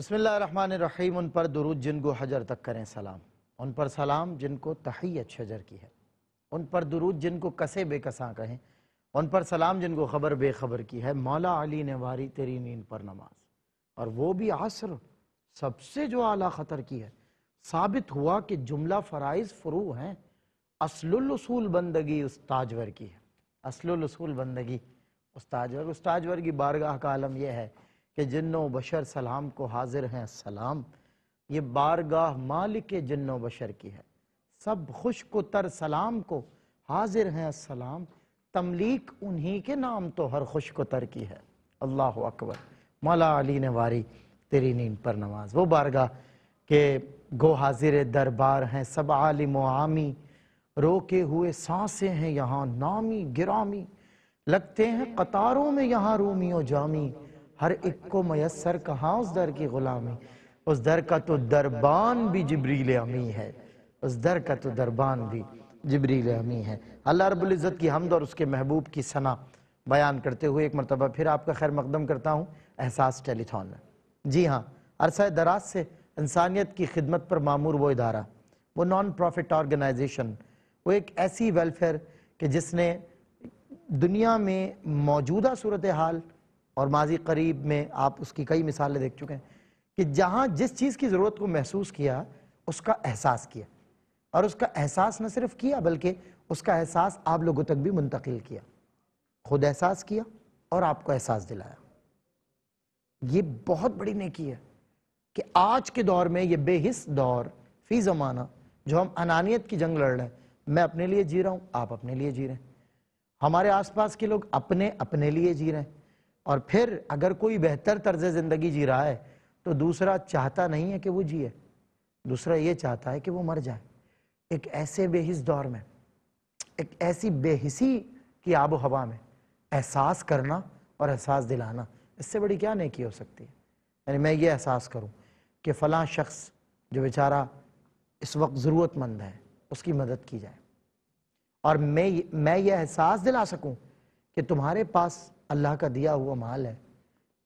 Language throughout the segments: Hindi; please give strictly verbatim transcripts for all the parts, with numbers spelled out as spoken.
बिस्मिल्लाहिर्रहमानिर्रहीम। उन पर दुरूद जिनको हजर तक करें सलाम, उन पर सलाम जिनको तहियत शजर की है, उन पर दुरूद जिनको कसे बेकसा कहें, उन पर सलाम जिनको खबर बेखबर की है। मौला अली ने वारी तेरी नींद पर नमाज, और वो भी आसर सबसे जो आला ख़तर की है। साबित हुआ कि जुमला फ़राइज़ फ़ुरू हैं, असलुल उसूल बंदगी उस ताजवर की है। असलुल उसूल बंदगी उस ताजवर उस ताजवर की बारगाह का आलम यह है कि जिन्नो बशर सलाम को हाजिर हैं सलाम। ये बारगाह मालिक जिन्नो बशर की है। सब खुश को तर सलाम को हाजिर हैं सलाम। तमलीक उन्हीं के नाम तो हर खुश को तर की है। अल्लाह अकबर। मौला अली ने वारी तेरी नींद पर नमाज, वो बारगाह के गो हाजिर दरबार हैं सब आलिम व आमी। रोके हुए सांसें हैं यहाँ नामी गिरामी, लगते हैं कतारों में यहाँ रूमी व जामी। हर एक को मयसर कहाँ उस दर की गुलामी, उस दर का तो दरबान भी जिब्रील अमी है, उस दर का तो दरबान भी जिब्रील अमी है। अल्लाह रब्बुल इज़्ज़त की हमद और उसके महबूब की सना बयान करते हुए एक मरतबा फिर आपका खैर मकदम करता हूँ एहसास टेलीथॉन में। जी हाँ, अरसा दराज से इंसानियत की खिदमत पर मामूर वो इदारा, वो नॉन प्रॉफिट ऑर्गेनाइजेशन, वो एक ऐसी वेलफेयर कि जिसने दुनिया में मौजूदा सूरत हाल और माजी करीब में, आप उसकी कई मिसालें देख चुके हैं, कि जहाँ जिस चीज़ की ज़रूरत को महसूस किया उसका एहसास किया, और उसका एहसास न सिर्फ किया बल्कि उसका एहसास आप लोगों तक भी मुंतकिल किया। खुद एहसास किया और आपको एहसास दिलाया। ये बहुत बड़ी नेकी है कि आज के दौर में, ये बेहिस दौर फी ज़माना जो हम अनानियत की जंग लड़ रहे हैं, मैं अपने लिए जी रहा हूँ, आप अपने लिए जी रहे हैं, हमारे आसपास के लोग अपने अपने लिए जी रहे हैं। और फिर अगर कोई बेहतर तर्ज ज़िंदगी जी रहा है तो दूसरा चाहता नहीं है कि वो जिए, दूसरा ये चाहता है कि वो मर जाए। एक ऐसे बेहिस दौर में, एक ऐसी बेहिसी की आबो हवा में एहसास करना और एहसास दिलाना, इससे बड़ी क्या नेकी हो सकती है। यानी मैं ये एहसास करूँ कि फ़लाँ शख्स जो बेचारा इस वक्त ज़रूरतमंद है उसकी मदद की जाए, और मैं मैं ये एहसास दिला सकूँ कि तुम्हारे पास अल्लाह का दिया हुआ माल है,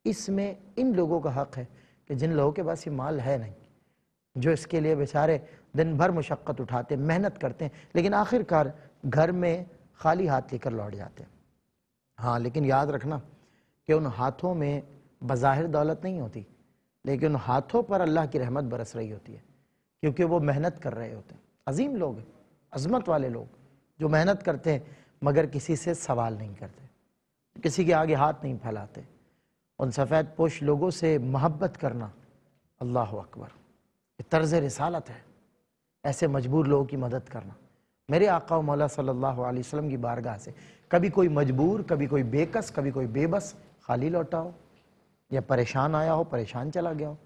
इसमें इन लोगों का हक़ है कि जिन लोगों के पास ये माल है नहीं, जो इसके लिए बेचारे दिन भर मुशक्क़त उठाते, मेहनत करते हैं, लेकिन आखिरकार घर में खाली हाथ लेकर लौट जाते हैं। हाँ, लेकिन याद रखना कि उन हाथों में बज़ाहिर दौलत नहीं होती, लेकिन उन हाथों पर अल्लाह की रहमत बरस रही होती है, क्योंकि वो मेहनत कर रहे होते हैं। अजीम लोग हैं, अज़मत वाले लोग जो मेहनत करते हैं मगर किसी से सवाल नहीं करते, किसी के आगे हाथ नहीं फैलाते। उन सफ़ेद पोश लोगों से मोहब्बत करना, अल्लाह अकबर, ये तर्ज़ रिसालत है। ऐसे मजबूर लोगों की मदद करना, मेरे आका और मौला सल्लल्लाहु अलैहि वसल्लम की बारगाह से कभी कोई मजबूर, कभी कोई बेकस, कभी कोई बेबस खाली लौटा हो, या परेशान आया हो, परेशान चला गया हो,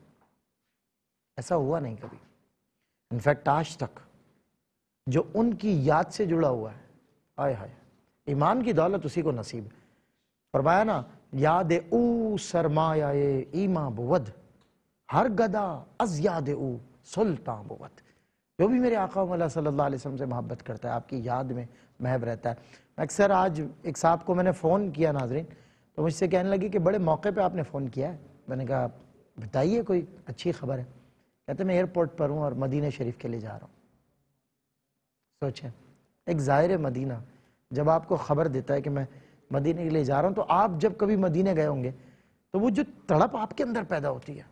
ऐसा हुआ नहीं कभी। इनफैक्ट आज तक जो उनकी याद से जुड़ा हुआ है, आय हाय, ईमान की दौलत उसी को नसीब है। फरमाया ना, याद ऊ सरमायाए ईमा बुवद हर गदा अज याद ऊ सुल्तान बुवद। जो भी मेरे आका मौला सल्लल्लाहु अलैहि वसल्लम से मोहब्बत करता है आपकी याद में महव रहता है। अक्सर आज एक साहब को मैंने फ़ोन किया नाजरीन, तो मुझसे कहने लगी कि बड़े मौके पे आपने फ़ोन किया है। मैंने कहा बताइए, कोई अच्छी खबर है। कहते मैं एयरपोर्ट पर हूँ और मदीना शरीफ के लिए जा रहा हूँ। सोचें, एक ज़ाहिर मदीना जब आपको ख़बर देता है कि मैं मदीने के लिए जा रहा हूँ, तो आप जब कभी मदीने गए होंगे तो वो जो तड़प आपके अंदर पैदा होती है,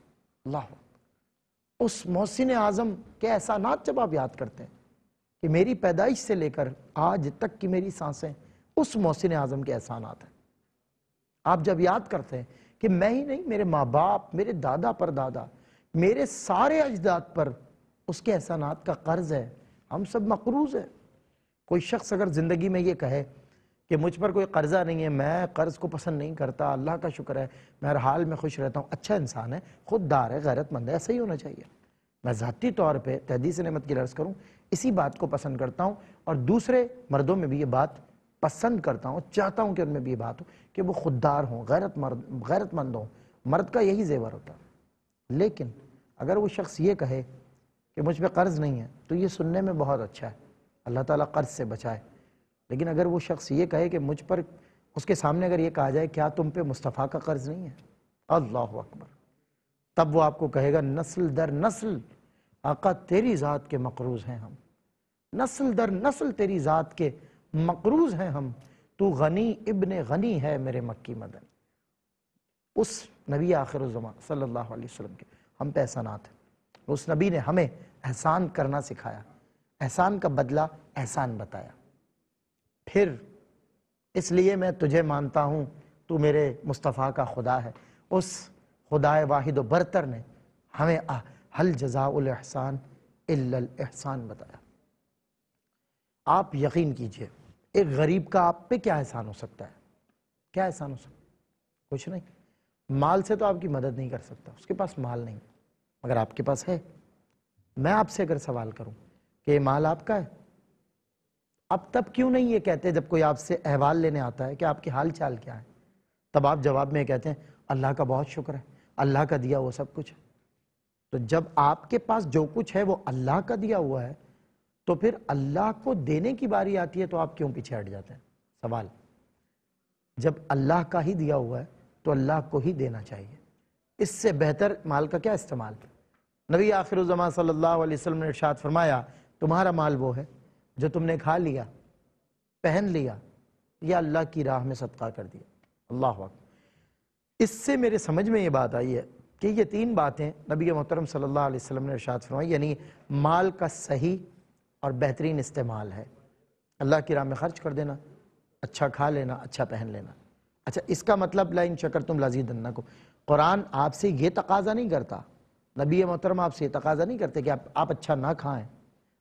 अल्लाह, उस मोहसिन आज़म के एहसानात जब आप याद करते हैं कि मेरी पैदाइश से लेकर आज तक की मेरी सांसें उस मोहसिन आज़म के एहसानात हैं। आप जब याद करते हैं कि मैं ही नहीं, मेरे माँ बाप, मेरे दादा पर दादा, मेरे सारे अजदाद पर उसके एहसानात का कर्ज है, हम सब मकरूज़ हैं। कोई शख्स अगर ज़िंदगी में ये कहे कि मुझ पर कोई कर्जा नहीं है, मैं कर्ज़ को पसंद नहीं करता, अल्लाह का शुक्र है मैं हर हाल में खुश रहता हूँ, अच्छा इंसान है, खुददार है, गैरतमंद है, ऐसा ही होना चाहिए। मैं ज़ाती तौर पर तहदीस नेमत की अर्ज़ करूँ, इसी बात को पसंद करता हूँ, और दूसरे मर्दों में भी ये बात पसंद करता हूँ, चाहता हूँ कि उनमें भी ये बात हो कि वो खुददार हों, गैरतमंद गैरतमंद हों। मर्द का यही जेवर होता है। लेकिन अगर वो शख्स ये कहे कि मुझ पर कर्ज़ नहीं है, तो ये सुनने में बहुत अच्छा है, अल्लाह ताला कर्ज़ से बचाए। लेकिन अगर वो शख्स ये कहे कि मुझ पर, उसके सामने अगर ये कहा जाए क्या तुम पे मुस्तफ़ा का कर्ज़ नहीं है, अल्लाह अकबर, तब वो आपको कहेगा नस्ल दर नस्ल आका तेरी ज़ात के मकरूज़ हैं हम, नस्ल दर नस्ल तेरी ज़ात के मकरूज़ हैं हम, तू गनी इब्ने गनी है मेरे मक्की मदन। उस नबी आखिर ज़माना सल्लल्लाहु अलैहि वसल्लम के हम पे एहसानात हैं। उस नबी ने हमें एहसान करना सिखाया, एहसान का बदला एहसान बताया। फिर इसलिए मैं तुझे मानता हूँ, तू मेरे मुस्तफ़ा का खुदा है। उस खुदाए वाहिद बरतर ने हमें आ, हल जज़ाउल एहसान इल्लल एहसान बताया। आप यकीन कीजिए, एक गरीब का आप पे क्या एहसान हो सकता है? क्या एहसान हो सकता है? कुछ नहीं। माल से तो आपकी मदद नहीं कर सकता, उसके पास माल नहीं, मगर आपके पास है। मैं आपसे अगर सवाल करूं कि ये माल आपका है, आप तब क्यों नहीं ये कहते जब कोई आपसे अहवाल लेने आता है कि आपकी हाल चाल क्या है? तब आप जवाब में कहते हैं अल्लाह का बहुत शुक्र है, अल्लाह का दिया वो सब कुछ है। तो जब आपके पास जो कुछ है वो अल्लाह का दिया हुआ है, तो फिर अल्लाह को देने की बारी आती है तो आप क्यों पीछे हट जाते हैं? सवाल। जब अल्लाह का ही दिया हुआ है तो अल्लाह को ही देना चाहिए, इससे बेहतर माल का क्या इस्तेमाल। नबी आखिर ज़माना सल्लल्लाहु अलैहि वसल्लम ने इरशाद फरमाया, तुम्हारा माल वो है जो तुमने खा लिया, पहन लिया या अल्लाह की राह में सदका कर दिया। अल्लाह अकबर। इससे मेरे समझ में ये बात आई है कि ये तीन बातें नबी मोहतरम सल्लल्लाहु अलैहि वसल्लम ने इरशाद फरमाई, यानी माल का सही और बेहतरीन इस्तेमाल है। अल्लाह की राह में खर्च कर देना, अच्छा खा लेना, अच्छा पहन लेना। अच्छा, इसका मतलब ला इन शकर तुम लाजीदन्ना को कुरान आपसे ये तकाजा नहीं करता, नबी मोहतरम आपसे ये तकाजा नहीं करते कि आप, आप अच्छा ना खाएं,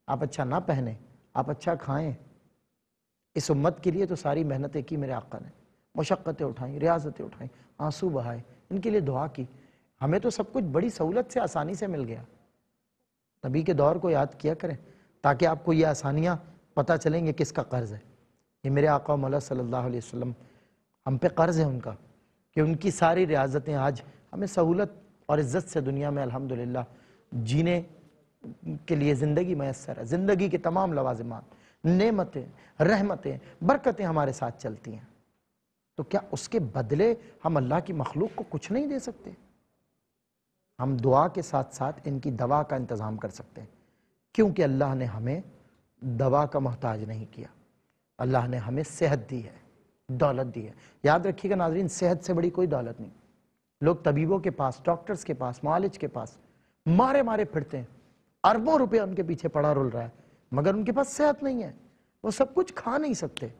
आप अच्छा ना पहने, आप अच्छा खाएं। इस उम्मत के लिए तो सारी मेहनतें की मेरे आका ने, मशक्क़तें उठाई, रियाजतें उठाई, आंसू बहाए, इनके लिए दुआ की। हमें तो सब कुछ बड़ी सहूलत से, आसानी से मिल गया। नबी के दौर को याद किया करें ताकि आपको ये आसानियाँ पता चलेंगे किसका कर्ज़ है। ये मेरे आका मौला सल्लल्लाहु अलैहि वसल्लम हम पे कर्ज़ है उनका, कि उनकी सारी रियाजतें आज हमें सहूलत और इज़्ज़त से दुनिया में अल्हम्दुलिल्लाह जीने के लिए ज़िंदगी मैसर है। ज़िंदगी के तमाम लवाज़िमात, नेमतें, रहमतें, बरकतें हमारे साथ चलती हैं। तो क्या उसके बदले हम अल्लाह की मखलूक को कुछ नहीं दे सकते? हम दुआ के साथ साथ इनकी दवा का इंतज़ाम कर सकते हैं, क्योंकि अल्लाह ने हमें दवा का मोहताज नहीं किया। अल्लाह ने हमें सेहत दी है, दौलत दी है। याद रखिएगा नाजरीन, सेहत से बड़ी कोई दौलत नहीं। लोग तबीबों के पास, डॉक्टर्स के पास, मालिज के पास मारे मारे फिरते हैं, अरबों रुपया उनके पीछे पड़ा रुल रहा है, मगर उनके पास सेहत नहीं है। वो सब कुछ खा नहीं सकते,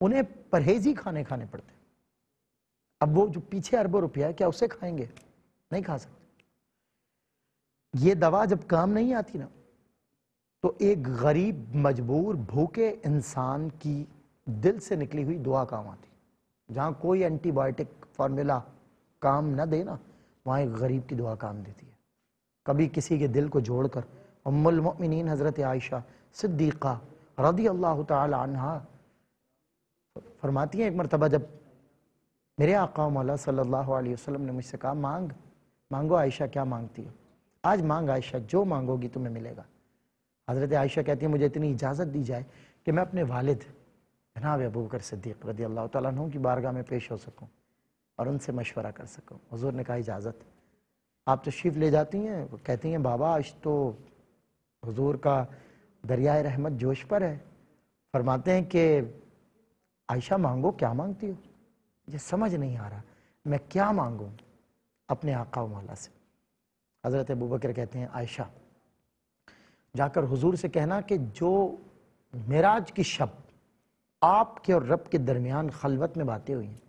उन्हें परहेजी खाने खाने पड़ते। अब वो जो पीछे अरबों रुपया है, क्या उसे खाएंगे? नहीं खा सकते। ये दवा जब काम नहीं आती ना, तो एक गरीब, मजबूर, भूखे इंसान की दिल से निकली हुई दुआ काम आती। जहाँ कोई एंटीबायोटिक फार्मूला काम ना देना, वहाँ एक गरीब की दुआ काम देती है। कभी किसी के दिल को जोड़कर उम्मुल मोमिनीन हज़रत आयशा सिद्दीक़ा रदी अल्लाह तआला अन्हा फरमाती हैं, एक मरतबा जब मेरे आका मौला सल्लल्लाहु अलैहि वसल्लम ने मुझसे कहा, मांग मांगो आयशा, क्या मांगती हो? आज मांग आयशा, जो मांगोगी तुम्हें मिलेगा। हज़रत आयशा कहती है, मुझे इतनी इजाज़त दी जाए कि मैं अपने वालिद जनाब अबू बकर सिद्दीक़ रदी अल्लाह तआला अन्हु की बारगाह में पेश हो सकूँ और उनसे मशवरा कर सकूँ। हुज़ूर ने कहा, इजाज़त। आप तशरीफ़ ले जाती हैं। वो कहती हैं, बाबा आज तो हुज़ूर का दरियाए रहमत जोश पर है। फरमाते हैं कि आयशा मांगो, क्या मांगती हो? ये समझ नहीं आ रहा, मैं क्या मांगूँ अपने आका मौला से? हज़रत अबू बकर कहते हैं, आयशा जाकर हुजूर से कहना कि जो मेराज की शब आपके और रब के दरमियान खलवत में बातें हुई हैं,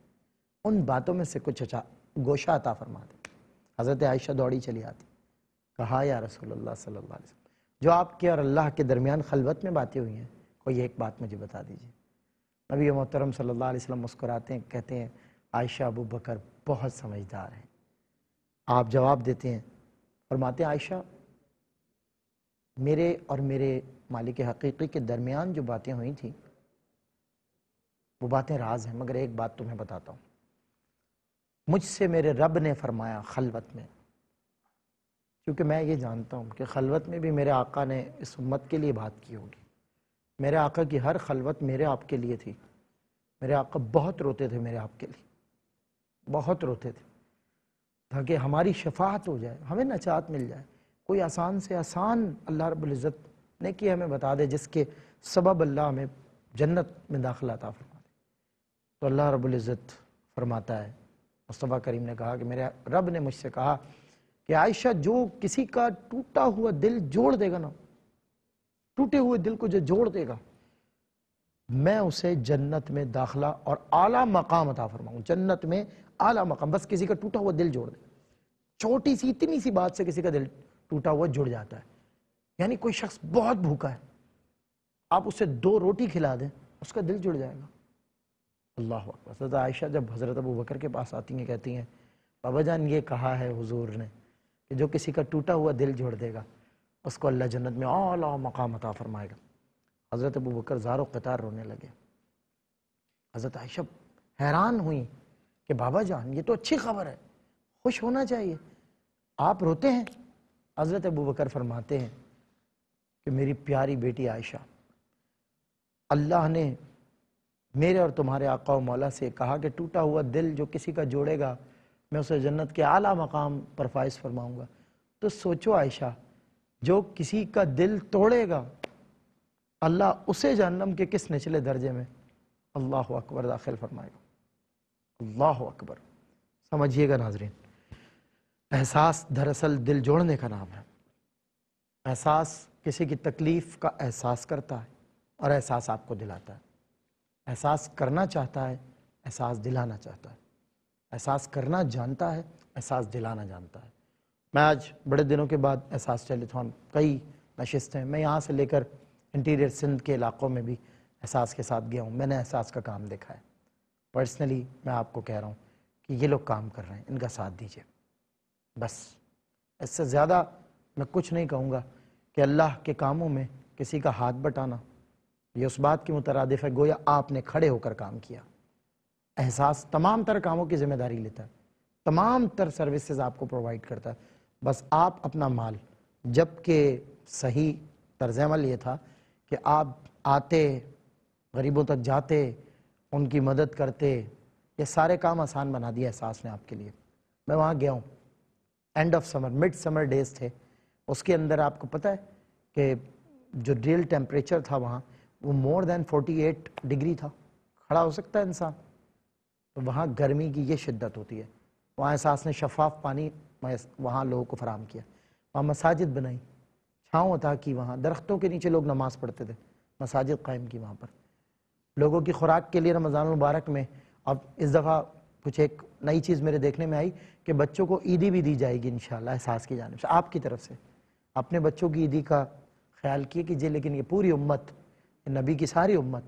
उन बातों में से कुछ अच्छा गोशा अता फरमा दे। हज़रत आयशा दौड़ी चली आती, कहा, या रसूलल्लाह सल्लल्लाहु अलैहि वसल्लम, जो आपके और अल्लाह के दरमियान खलवत में बातें हुई हैं, कोई एक बात मुझे बता दीजिए। नबी मोहतरम सल्लल्लाहु अलैहि वसल्लम मुस्कुराते हैं, कहते हैं, आयशा अबू बकर बहुत समझदार हैं। आप जवाब देते हैं, फरमाते हैं, आयशा मेरे और मेरे मालिक हकीकी के दरमियान जो बातें हुई थी वो बातें राज हैं, मगर एक बात तुम्हें बताता हूँ। मुझसे मेरे रब ने फरमाया खलवत में, क्योंकि मैं ये जानता हूँ कि खलवत में भी मेरे आका ने इस उम्मत के लिए बात की होगी। मेरे आका की हर खलवत मेरे आपके लिए थी। मेरे आका बहुत रोते थे, मेरे आपके लिए बहुत रोते थे। ताकि हमारी शफाअत हो जाए, हमें नजात मिल जाए। कोई आसान से आसान अल्लाह रब्बुल इज़्ज़त ने कि हमें बता दे जिसके सबब अल्लाह हमें जन्नत में दाखिला अता फरमा दे। तो अल्लाह रब्बुल इज़्ज़त फरमाता है, मुस्तफ़ा करीम ने कहा कि मेरे रब ने मुझसे कहा कि आयशा, जो किसी का टूटा हुआ दिल जोड़ देगा ना, टूटे हुए दिल को जो जोड़ देगा, मैं उसे जन्नत में दाखिला और आला मकाम अता फरमाऊँ, जन्नत में आला मकाम। बस किसी का टूटा हुआ दिल जोड़ दे, छोटी सी इतनी सी बात से किसी का दिल टूटा हुआ जुड़ जाता है। यानी कोई शख्स बहुत भूखा है, आप उसे दो रोटी खिला दें, उसका दिल जुड़ जाएगा। अल्लाह अकबर। हज़रत आयशा जब हज़रत अबू बकर के पास आती हैं, कहती हैं बाबा जान ये कहा है हुजूर ने कि जो किसी का टूटा हुआ दिल जोड़ देगा उसको अल्लाह जन्नत में आला मकाम अता फरमाएगा। हज़रत अबू बकर ज़ारो क़तार रोने लगे। हज़रत आयशा हैरान हुई कि बाबा जान ये तो अच्छी खबर है, खुश होना चाहिए, आप रोते हैं। हज़रत अबू बकर फरमाते हैं कि मेरी प्यारी बेटी आयशा, अल्लाह ने मेरे और तुम्हारे आका और मौला से कहा कि टूटा हुआ दिल जो किसी का जोड़ेगा मैं उसे जन्नत के आला मकाम पर फायज फरमाऊँगा। तो सोचो आयशा, जो किसी का दिल तोड़ेगा अल्लाह उसे जहन्नम के किस निचले दर्जे में अल्लाह अकबर दाखिल फरमाएगा। अल्लाह अकबर। समझिएगा नाजरीन, एहसास दरअसल दिल जोड़ने का नाम है। एहसास किसी की तकलीफ़ का एहसास करता है और एहसास आपको दिलाता है। एहसास करना चाहता है, एहसास दिलाना चाहता है। एहसास करना जानता है, एहसास दिलाना जानता है। मैं आज बड़े दिनों के बाद एहसास टेलीथॉन कई नशिस्तें, मैं यहाँ से लेकर इंटीरियर सिंध के इलाक़ों में भी एहसास के साथ गया हूँ। मैंने एहसास का काम देखा है। पर्सनली मैं आपको कह रहा हूँ कि ये लोग काम कर रहे हैं, इनका साथ दीजिए। बस इससे ज़्यादा मैं कुछ नहीं कहूँगा कि अल्लाह के कामों में किसी का हाथ बटाना ये उस बात की मुतरादिफ है गोया आपने खड़े होकर काम किया। एहसास तमाम तर कामों की जिम्मेदारी लेता है, तमाम तर सर्विसेज आपको प्रोवाइड करता है। बस आप अपना माल, जबकि सही तर्ज़ अमल ये था कि आप आते, गरीबों तक जाते, उनकी मदद करते, ये सारे काम आसान बना दिया एहसास ने आपके लिए। मैं वहाँ गया हूँ, end of summer, mid summer days थे। उसके अंदर आपको पता है कि जो रियल टेम्परेचर था वहाँ वो मोर देन अड़तालीस डिग्री था। खड़ा हो सकता है इंसान, तो वहाँ गर्मी की ये शिद्दत होती है। वहाँ एहसास ने शफाफ पानी वहाँ लोगों को फराहम किया, वहाँ मसाजिद बनाई, छाँव अता की, वहाँ दरख्तों के नीचे लोग नमाज़ पढ़ते थे, मसाजिद कायम की वहाँ पर। लोगों की खुराक के लिए रमज़ान मुबारक में अब इस दफ़ा कुछ एक नई चीज़ मेरे देखने में आई कि बच्चों को ईदी भी दी जाएगी इंशाल्लाह एहसास की जानिब से, आपकी तरफ से। अपने बच्चों की ईदी का ख्याल किए कीजिए, लेकिन ये पूरी उम्मत, नबी की सारी उम्मत,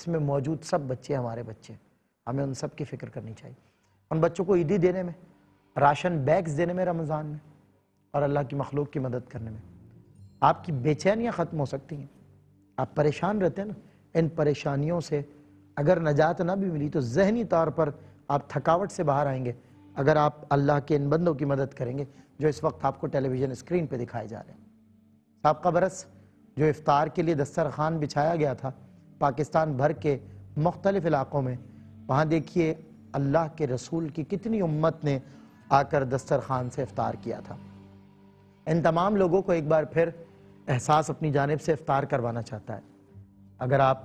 इसमें मौजूद सब बच्चे हमारे बच्चे, हमें उन सब की फ़िक्र करनी चाहिए। उन बच्चों को ईदी देने में, राशन बैग्स देने में रमज़ान में, और अल्लाह की मखलूक की मदद करने में आपकी बेचैनियाँ ख़त्म हो सकती हैं। आप परेशान रहते हैं ना, इन परेशानियों से अगर नजात ना भी मिली तो जहनी तौर पर आप थकावट से बाहर आएंगे अगर आप अल्लाह के इन बंदों की मदद करेंगे जो इस वक्त आपको टेलीविज़न स्क्रीन पे दिखाए जा रहे हैं। साबका बरस जो इफ्तार के लिए दस्तरखान बिछाया गया था पाकिस्तान भर के मुख्तलिफ इलाक़ों में, वहाँ देखिए अल्लाह के रसूल की कितनी उम्मत ने आकर दस्तरखान से इफ्तार किया था। इन तमाम लोगों को एक बार फिर एहसास अपनी जानिब से इफ्तार करवाना चाहता है। अगर आप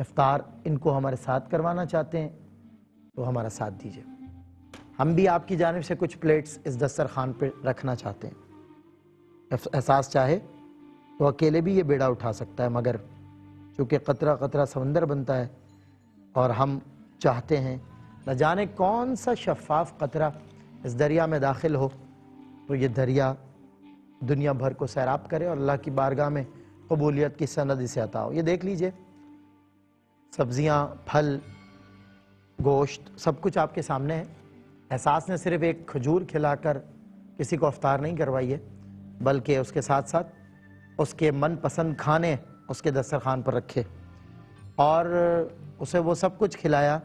इफ्तार इनको हमारे साथ करवाना चाहते हैं तो हमारा साथ दीजिए। हम भी आपकी जानिब से कुछ प्लेट्स इस दस्तरखान पर रखना चाहते हैं। एहसास चाहे तो अकेले भी ये बेड़ा उठा सकता है, मगर चूँकि कतरा कतरा समंदर बनता है और हम चाहते हैं न जाने कौन सा शफाफ कतरा इस दरिया में दाखिल हो तो ये दरिया दुनिया भर को सैराब करे और अल्लाह की बारगाह में कबूलियत की सनद इसे अता हो। ये देख लीजिए, सब्जियाँ, फल, गोश्त, सब कुछ आपके सामने है। एहसास ने सिर्फ़ एक खजूर खिलाकर किसी को इफ्तार नहीं करवाई है, बल्कि उसके साथ साथ उसके मनपसंद खाने उसके दस्तरखान पर रखे और उसे वो सब कुछ खिलाया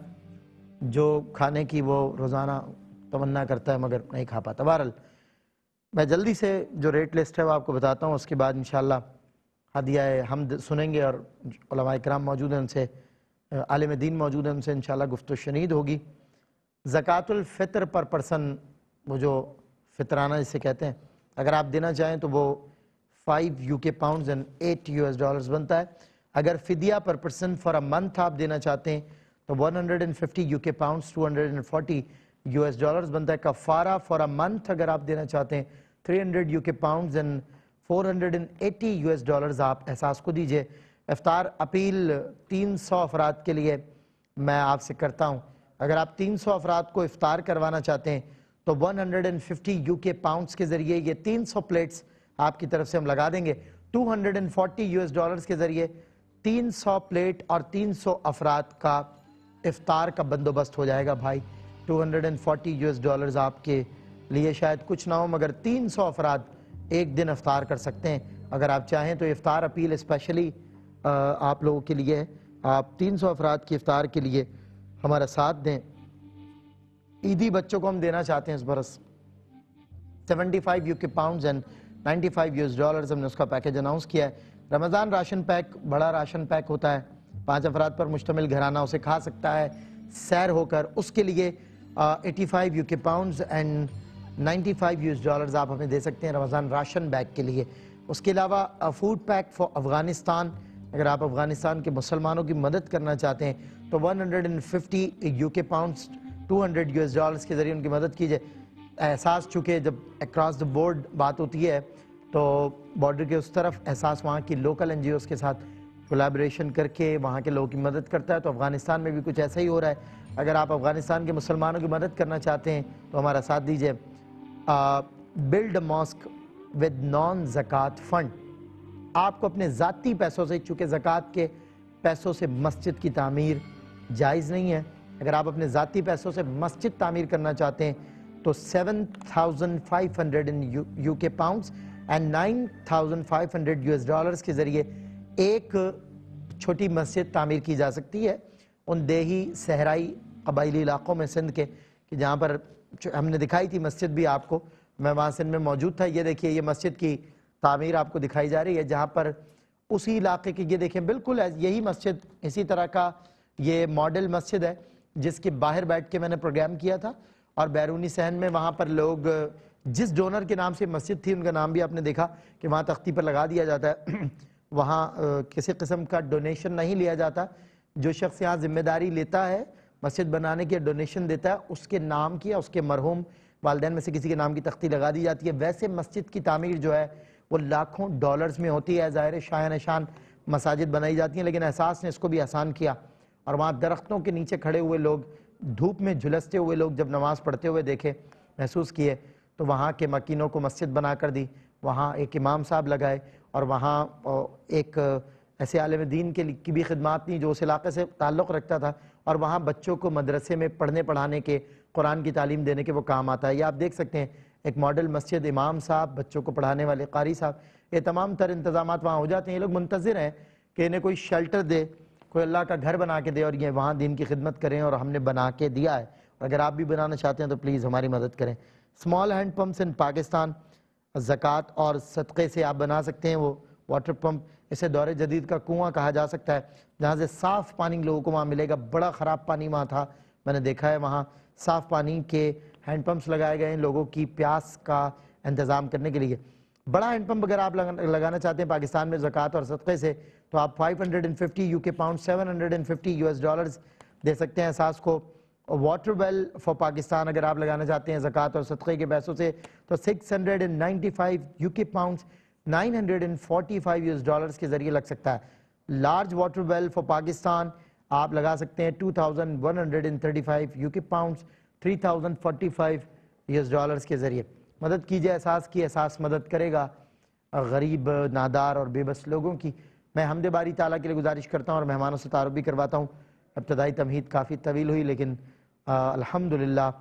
जो खाने की वो रोज़ाना तमन्ना करता है मगर नहीं खा पाता। बहरहाल, मैं जल्दी से जो रेट लिस्ट है वो आपको बताता हूँ, उसके बाद इंशाल्लाह हदिया हम सुनेंगे और उलमा इकराम मौजूद हैं, उनसे आलिम दीन मौजूद हैं, उनसे इंशाल्लाह गुफ्तगू शनीद होगी। ज़कातुल फ़ितर पर पर्सन वो जो फितराना जिसे कहते हैं, अगर आप देना चाहें तो वो five UK pounds and eight US dollars बनता है। अगर फिदिया पर पर्सन फॉर अ मंथ आप देना चाहते हैं तो one hundred fifty UK pounds two hundred forty US dollars बनता है। कफारा फॉर अ मंथ अगर आप देना चाहते हैं three hundred UK pounds and four hundred eighty US dollars आप एहसास को दीजिए। इफ्तार अपील तीन सौ अफराद के लिए मैं आपसे करता हूं। अगर आप तीन सौ अफराद को इफ्तार करवाना चाहते हैं तो one hundred fifty UK pounds के ज़रिए ये तीन सौ प्लेट्स आपकी तरफ से हम लगा देंगे। Two hundred forty US dollars के ज़रिए तीन सौ प्लेट और तीन सौ अफराद का इफ्तार का बंदोबस्त हो जाएगा। भाई two hundred forty US dollars आपके लिए शायद कुछ ना हो, मगर तीन सौ अफराद एक दिन इफ्तार कर सकते हैं। अगर आप चाहें तो इफ्तार अपील स्पेशली आप लोगों के लिए है। आप तीन सौ अफराद की इफ्तार के लिए हमारा साथ दें। ईदी बच्चों को हम देना चाहते हैं इस बरस पचहत्तर यूके पाउंड्स एंड पचानवे यूएस डॉलर्स, हमने उसका पैकेज अनाउंस किया है। रमज़ान राशन पैक बड़ा राशन पैक होता है, पाँच अफराद पर मुश्तमिल घराना उसे खा सकता है सैर होकर। उसके लिए पचासी यूके पाउंड्स एंड पचानवे यूएस डॉलर्स आप हमें दे सकते हैं रमज़ान राशन बैग के लिए। उसके अलावा फूड पैक फॉर अफ़गानिस्तान, अगर आप अफ़गानिस्तान के मुसलमानों की मदद करना चाहते हैं तो one hundred fifty UK pounds two hundred US dollars के ज़रिए उनकी मदद कीजिए। एहसास चूँकि जब अक्रॉस द बोर्ड बात होती है तो बॉर्डर के उस तरफ एहसास वहाँ की लोकल एनजीओज़ के साथ कोलैबोरेशन करके वहाँ के लोगों की मदद करता है, तो अफ़गानिस्तान में भी कुछ ऐसा ही हो रहा है। अगर आप अफ़गानिस्तान के मुसलमानों की मदद करना चाहते हैं तो हमारा साथ दीजिए। Build mosque with non zakat fund, आपको अपने ज़ाती पैसों से, चूँकि ज़कात के पैसों से मस्जिद की तामीर जायज़ नहीं है, अगर आप अपने ज़ाती पैसों से मस्जिद तामीर करना चाहते हैं तो seven thousand five hundred in U K pounds and nine thousand five hundred U S dollars के ज़रिए एक छोटी मस्जिद तामीर की जा सकती है उन देही सहराई कबायली इलाक़ों में सिंध के, कि जहाँ पर हमने दिखाई थी मस्जिद भी आपको, मैं वहाँ सिंध में मौजूद था। ये देखिए ये मस्जिद की तामीर आपको दिखाई जा रही है, जहाँ पर उसी इलाके की, ये देखें बिल्कुल यही मस्जिद, इसी तरह का ये मॉडल मस्जिद है जिसके बाहर बैठ के मैंने प्रोग्राम किया था। और बैरूनी सहन में वहाँ पर लोग, जिस डोनर के नाम से मस्जिद थी उनका नाम भी आपने देखा कि वहाँ तख्ती पर लगा दिया जाता है। वहाँ किसी किस्म का डोनेशन नहीं लिया जाता, जो शख्स यहाँ जिम्मेदारी लेता है मस्जिद बनाने की, डोनेशन देता है, उसके नाम की या उसके मरहूम वालदैन में से किसी के नाम की तख्ती लगा दी जाती है। वैसे मस्जिद की तामीर जो है वो लाखों डॉलर्स में होती है, ज़ाहिर शायन शान मसाजिद बनाई जाती हैं, लेकिन एहसास ने इसको भी आसान किया। और वहाँ दरख्तों के नीचे खड़े हुए लोग, धूप में झुलसते हुए लोग जब नमाज पढ़ते हुए देखे, महसूस किए, तो वहाँ के मकीनों को मस्जिद बना कर दी, वहाँ एक इमाम साहब लगाए और वहाँ एक ऐसे आलिम दीन के की भी खिदमत नहीं जो उस इलाके से ताल्लुक़ रखता था, और वहाँ बच्चों को मदरसे में पढ़ने पढ़ाने के, कुरान की तालीम देने के वो काम आता है। ये आप देख सकते हैं एक मॉडल मस्जिद, इमाम साहब, बच्चों को पढ़ाने वाले कारी साहब, ये तमाम तर इंतज़ाम वहाँ हो जाते हैं। ये लोग मुंतज़र हैं कि इन्हें कोई शेल्टर दे, कोई अल्लाह का घर बना के दे और ये वहाँ दीन की खिदमत करें, और हमने बना के दिया है। अगर आप भी बनाना चाहते हैं तो प्लीज़ हमारी मदद करें। Small hand pumps in Pakistan, ज़कात और सदक़े से आप बना सकते हैं। वो वाटर पम्प, इसे दौरे जदीद का कुआं कहा जा सकता है, जहाँ से साफ़ पानी लोगों को वहाँ मिलेगा। बड़ा ख़राब पानी वहाँ था, मैंने देखा है, वहाँ साफ़ पानी के हैंड पम्प्स लगाए गए हैं लोगों की प्यास का इंतज़ाम करने के लिए। बड़ा हैंड पम्प अगर आप लगाना चाहते हैं पाकिस्तान में ज़कात और सदक़े से, तो आप five hundred fifty UK pound seven hundred fifty US dollars दे सकते हैं एहसास को। वाटर वेल फॉर पाकिस्तान अगर आप लगाना चाहते हैं ज़कात और सदक़े के पैसों से, तो six hundred ninety five UK pounds nine hundred forty five US dollars के ज़रिए लग सकता है। Large water well for Pakistan आप लगा सकते हैं two thousand one hundred thirty five UK pounds three thousand forty five US dollars के ज़रिए। मदद कीजिए एहसास की, एहसास मदद करेगा गरीब, नादार और बेबस लोगों की। मैं हमद बारी ताला के लिए गुजारिश करता हूँ और मेहमानों से तारुफ भी करवाता हूँ। इब्तदाई तमहीद काफ़ी तवील हुई, लेकिन अल्हम्दुलिल्लाह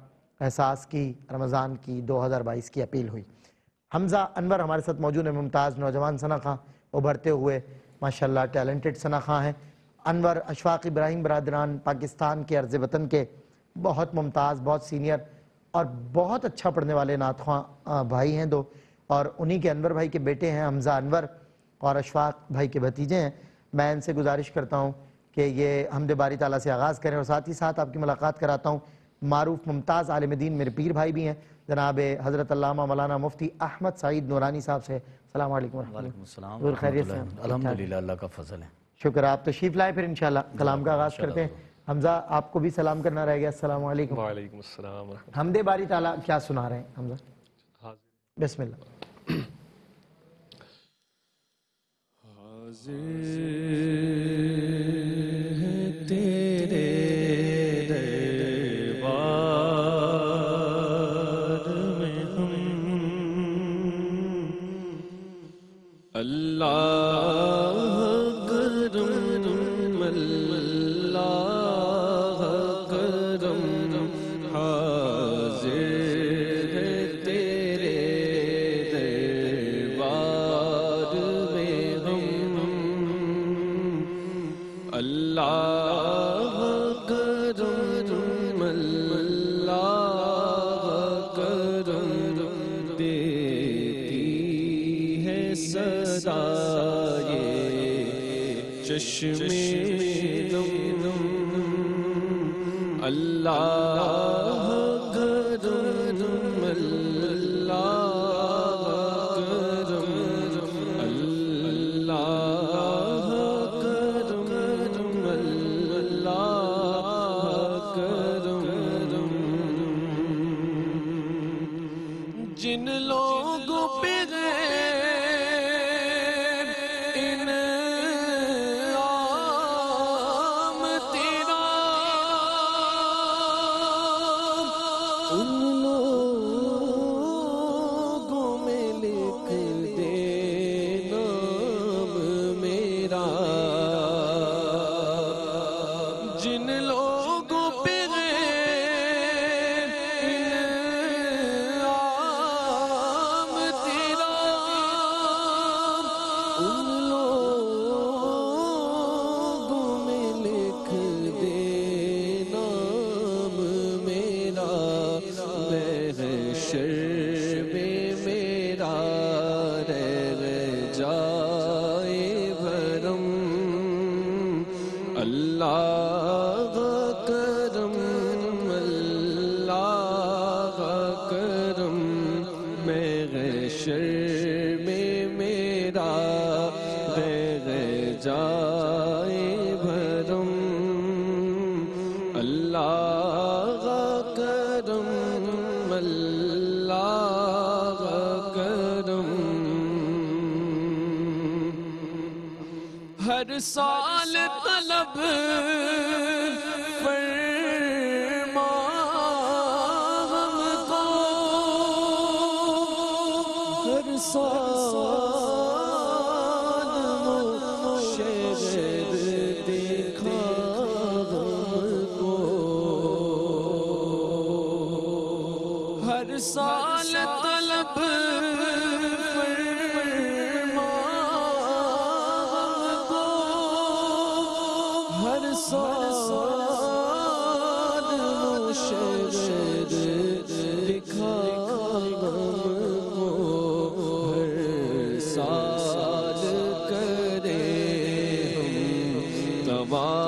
एहसास की रमज़ान की दो हज़ार बाईस की अपील हुई। हमज़ा अनवर हमारे साथ मौजूद है, मुमताज़ नौजवान सना खां, उभरते हुए माशाल्लाह टैलेंटेड सना खां हैं। अनवर अशफाक़ इब्राहिम बरादरान पाकिस्तान के अर्ज़ वतन के बहुत मुमताज़, बहुत सीनियर और बहुत अच्छा पढ़ने वाले नात ख्वां भाई हैं दो, और उन्हीं के अनवर भाई के बेटे हैं हमज़ा अनवर और अशफाक भाई के भतीजे हैं। मैं इनसे गुजारिश करता हूँ कि ये हमद बारी ताला से आगाज़ करें और साथ ही साथ आपकी मुलाकात कराता हूँ मारूफ मुमताज़ आलिम दीन मेरे पीर भाई भी हैं जनाब हज़रत अल्लामा मौलाना मुफ्ती अहमद सईद नूरानी साहब से सलाम वालेकुम। अल्हम्दुलिल्लाह अल्लाह का फजल है, शुक्र। आप तशरीफ लाए, फिर इंशाल्लाह कलाम का आगाज़ करते हैं। हमजा आपको भी सलाम करना रह गया। अस्सलाम वालेकुम। वालेकुम अस्सलाम। हमदे बारी ताला क्या सुना रहे हैं हमजा? हाज़िर। बिस्मिल्लाह। हाज़िर है तेरे दरबार में हम अल्लाह चश्मे नम अल्लाह करम अल्लाह करम अल्लाह करम अल्लाह करम। जिन लोगों पे हर साल तलब फरमा हमको, हर साल मुर्शिद दिखा हमको, हर साल तलब बाब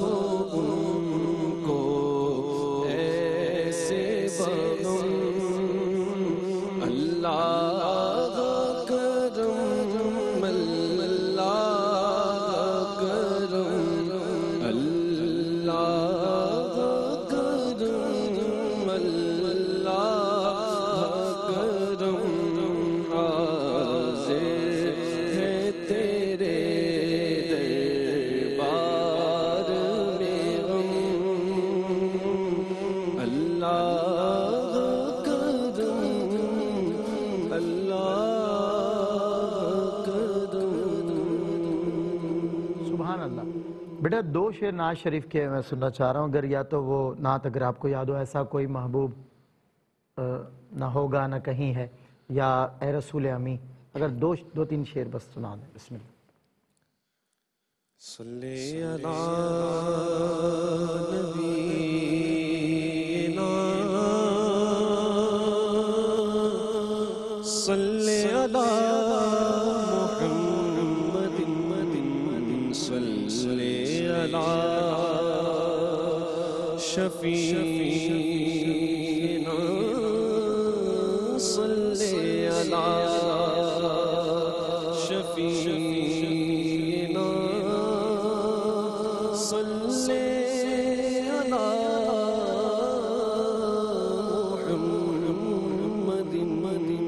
हो उनको सुभानअल्लाह। बेटा दो शेर नाज शरीफ के मैं सुनना चाह रहा हूँ, अगर या तो वो नात अगर आपको याद हो, ऐसा कोई महबूब ना होगा ना कहीं है, या ए रसूल अमी, अगर दो दो तीन शेर बस सुना दें। बिस्मिल्लाह। शफीना सल्ले अला शफीना सल्ले अला मुहम्मदिन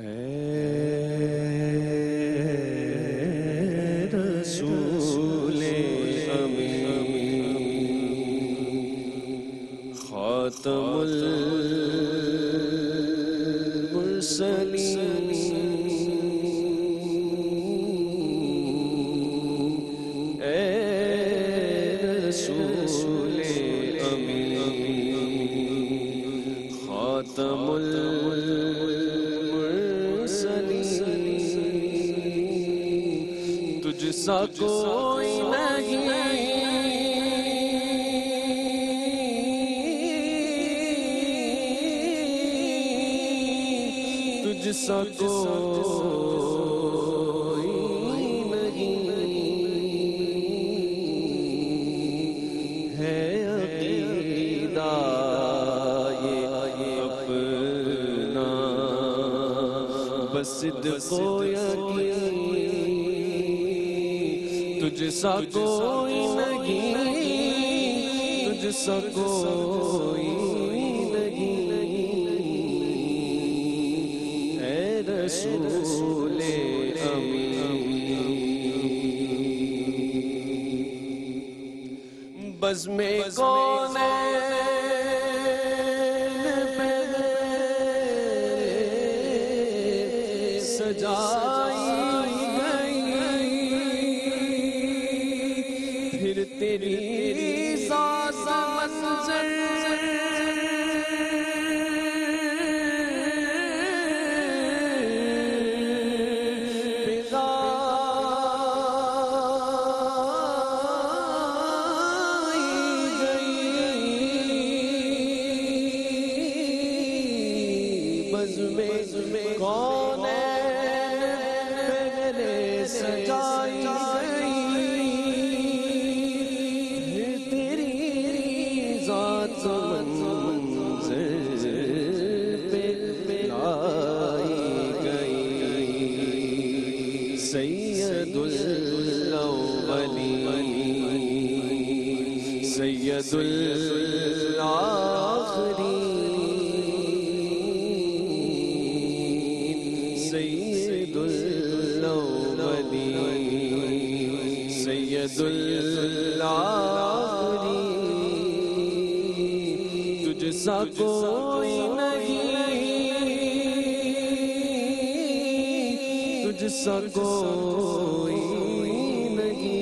ए रसूल खातमुल मुरसलीन ए रसूले अमीन खातमुल मुरसलीन तुझसा कोई नहीं तुझसा कोई नहीं है अक़ीदा ये अपना बस दिल यकीन तुझसा कोई नहीं तुझसा कोई रसूले अमीन बज़्म में कौन सजाई गई फिर तेरी कौन है सजाई गई तेरी जात मंज़िल पे लाई गई सैयदुल अव्वलीन सैयदुल आखिरीन सैयदुल आखिरीन तुझसा कोई नहीं तुझसा कोई नहीं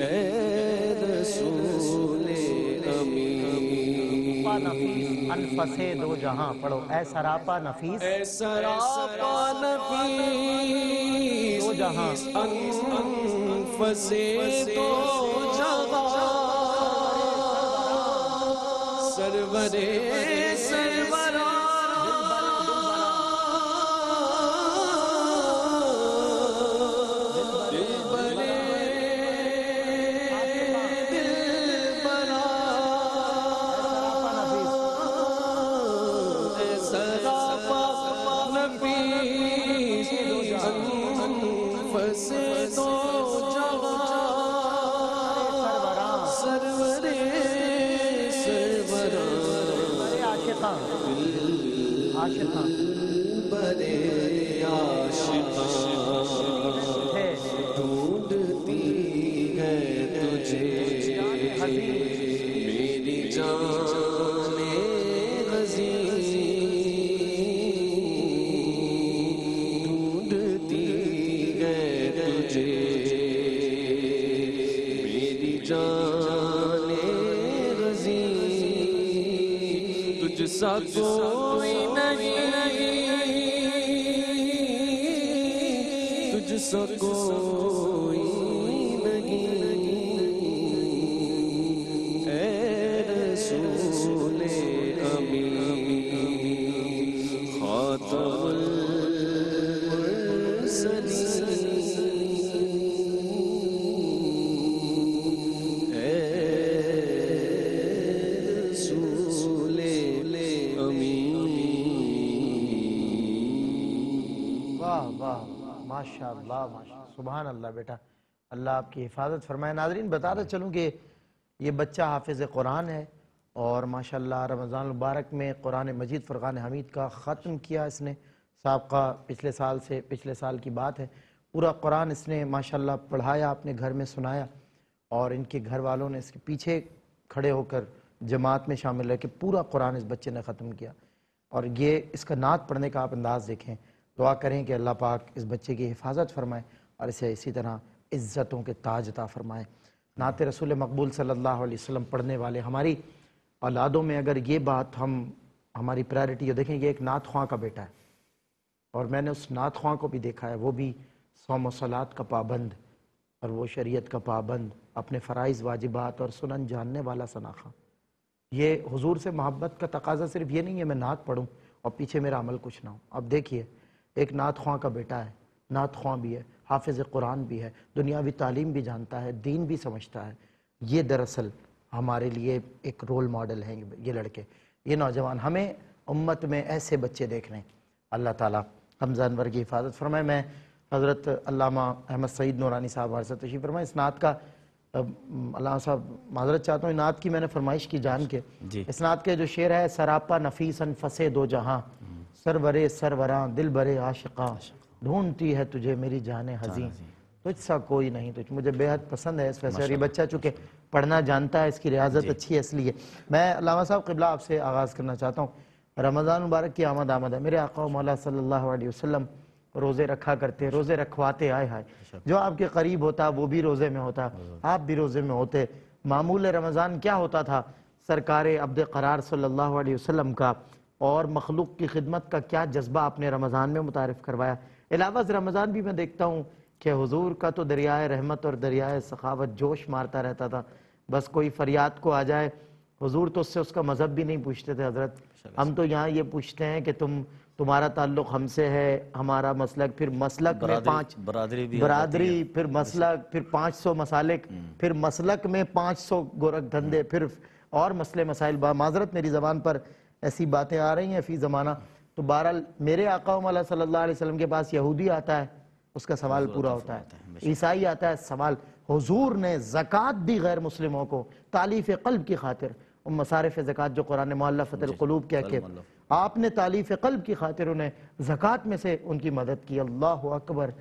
ए रसूले अमीन। नफीस अनफसे दो जहां पढ़ो ऐ सरापा नफीस ऐ सरापा नफीस दो जहां अनफसे दो जहां सरवरे सरवरा से दो जहां सरवरे सरवरा आशिका आशिका बड़े आशिका ढूंढती है तुझे मेरी जान गजी कोई नहीं, तुझसा कोई नहीं, ऐ रसूले अमी खातमुल मुरसलीन। माशाअल्लाह माशाअल्लाह, सुभान अल्लाह बेटा, अल्लाह आपकी हिफाजत फरमाए। नाजरीन बताते चलूँ कि ये बच्चा हाफिज़ कुरान है और माशाअल्लाह रमज़ान मुबारक में कुरान मजीद फ़ुरक़ान हमीद का ख़त्म किया इसने। साबका पिछले साल से पिछले साल की बात है, पूरा कुरान इसने माशाअल्लाह पढ़ाया, अपने घर में सुनाया और इनके घर वालों ने इसके पीछे खड़े होकर जमात में शामिल रह के पूरा कुरान इस बच्चे ने ख़त्म किया। और ये इसका नात पढ़ने का आप अंदाज़ देखें। दुआ करें कि अल्लाह पाक इस बच्चे की हिफाजत फरमाए और इसे इसी तरह इज़्ज़तों के ताज अता फरमाए। नात रसूल मकबूल सल्लल्लाहु अलैहि वसल्लम पढ़ने वाले हमारी औलादों में अगर ये बात हम हमारी प्रायोरिटी है। देखें ये एक नात ख्वां का बेटा है और मैंने उस नात ख्वां को भी देखा है, वो भी सौम सलात का पाबंद और वो शरीयत का पाबंद, अपने फ़राइज़ वाजिबात और सुनन जानने वाला सनाखा। ये हुजूर से मोहब्बत का तकाजा सिर्फ ये नहीं है मैं नात पढ़ूँ और पीछे मेरा अमल कुछ ना हो। अब देखिए एक नात ख्वां का बेटा है, नात ख्वां भी है, हाफिज़ कुरान भी है, दुनियावी तालीम भी जानता है, दीन भी समझता है। ये दरअसल हमारे लिए एक रोल मॉडल हैं ये लड़के, ये नौजवान। हमें उम्मत में ऐसे बच्चे देख रहे हैं। अल्लाह ताला हम जानवर की हिफाजत फरमाए। मैं हज़रत अल्लामा अहमद सईद नूरानी साहब हमारे साथ तशरीफ़ फरमाए। इस नात का अल्लामा साहब माजरत चाहता हूँ, नात की मैंने फरमाइश की जान के। इस नात के जो शेर है, सरापा नफीसन फसे दो जहाँ, सरवरे सरवरा दिल बरे आशिका, ढूंढती है तुझे मेरी जाने हज़ीं, तुझसा कोई नहीं। तो मुझे बेहद पसंद है इस वैसे, और ये बच्चा चूँकि पढ़ना जानता है, इसकी रियाजत अच्छी है, इसलिए मैं अल्लामा साहब क़िबला आपसे आगाज़ करना चाहता हूँ। रमज़ान मुबारक की आमद आमद है। मेरे आका मौला सल्लल्लाहु अलैहि वसल्लम रोज़े रखा करते, रोज़े रखवाते, आए हाय जो आपके करीब होता वो भी रोज़े में होता, आप भी रोज़े में होते। मामूल रमज़ान क्या होता था सरकार अब्द करार सल्लल्लाहु अलैहि वसल्लम का, और मखलूक की खिदमत का क्या जज्बा आपने रमज़ान में मुतारिफ़ करवाया। अलावा रमज़ान भी मैं देखता हूँ कि हुजूर का तो दरियाए रहमत और दरियाए सखावत जोश मारता रहता था। बस कोई फरियाद को आ जाए हुजूर तो उससे उसका मज़हब भी नहीं पूछते थे। हज़रत हम तो यहाँ ये पूछते हैं कि तुम तुम्हारा ताल्लुक़ हमसे है, हमारा मसलक, फिर मसलक में पाँच बरादरी बरादरी फिर मसलक, फिर पाँच सौ मसालिक, फिर मसलक में पाँच सौ गोरख धंधे, फिर और मसले मसाइल। माजरत मेरी ज़बान पर ऐसी बातें आ रही हैं फी ज़माना। तो बहरहाल मेरे आका मौला सल्लल्लाहु अलैहि वसल्लम के पास यहूदी आता है, उसका सवाल पूरा होता है, ईसाई आता है, सवाल। हुजूर ने ज़कात दी गैर मुस्लिमों को तालीफ़ क़ल्ब की खातिर, और मसारिफ़ ज़कात जो कुरान मुअल्ला फ़तल क़ुलूब कह के आपने तालीफ़ क़ल्ब की खातिर उन्हें ज़कात में से उनकी मदद की। अल्लाह अकबर,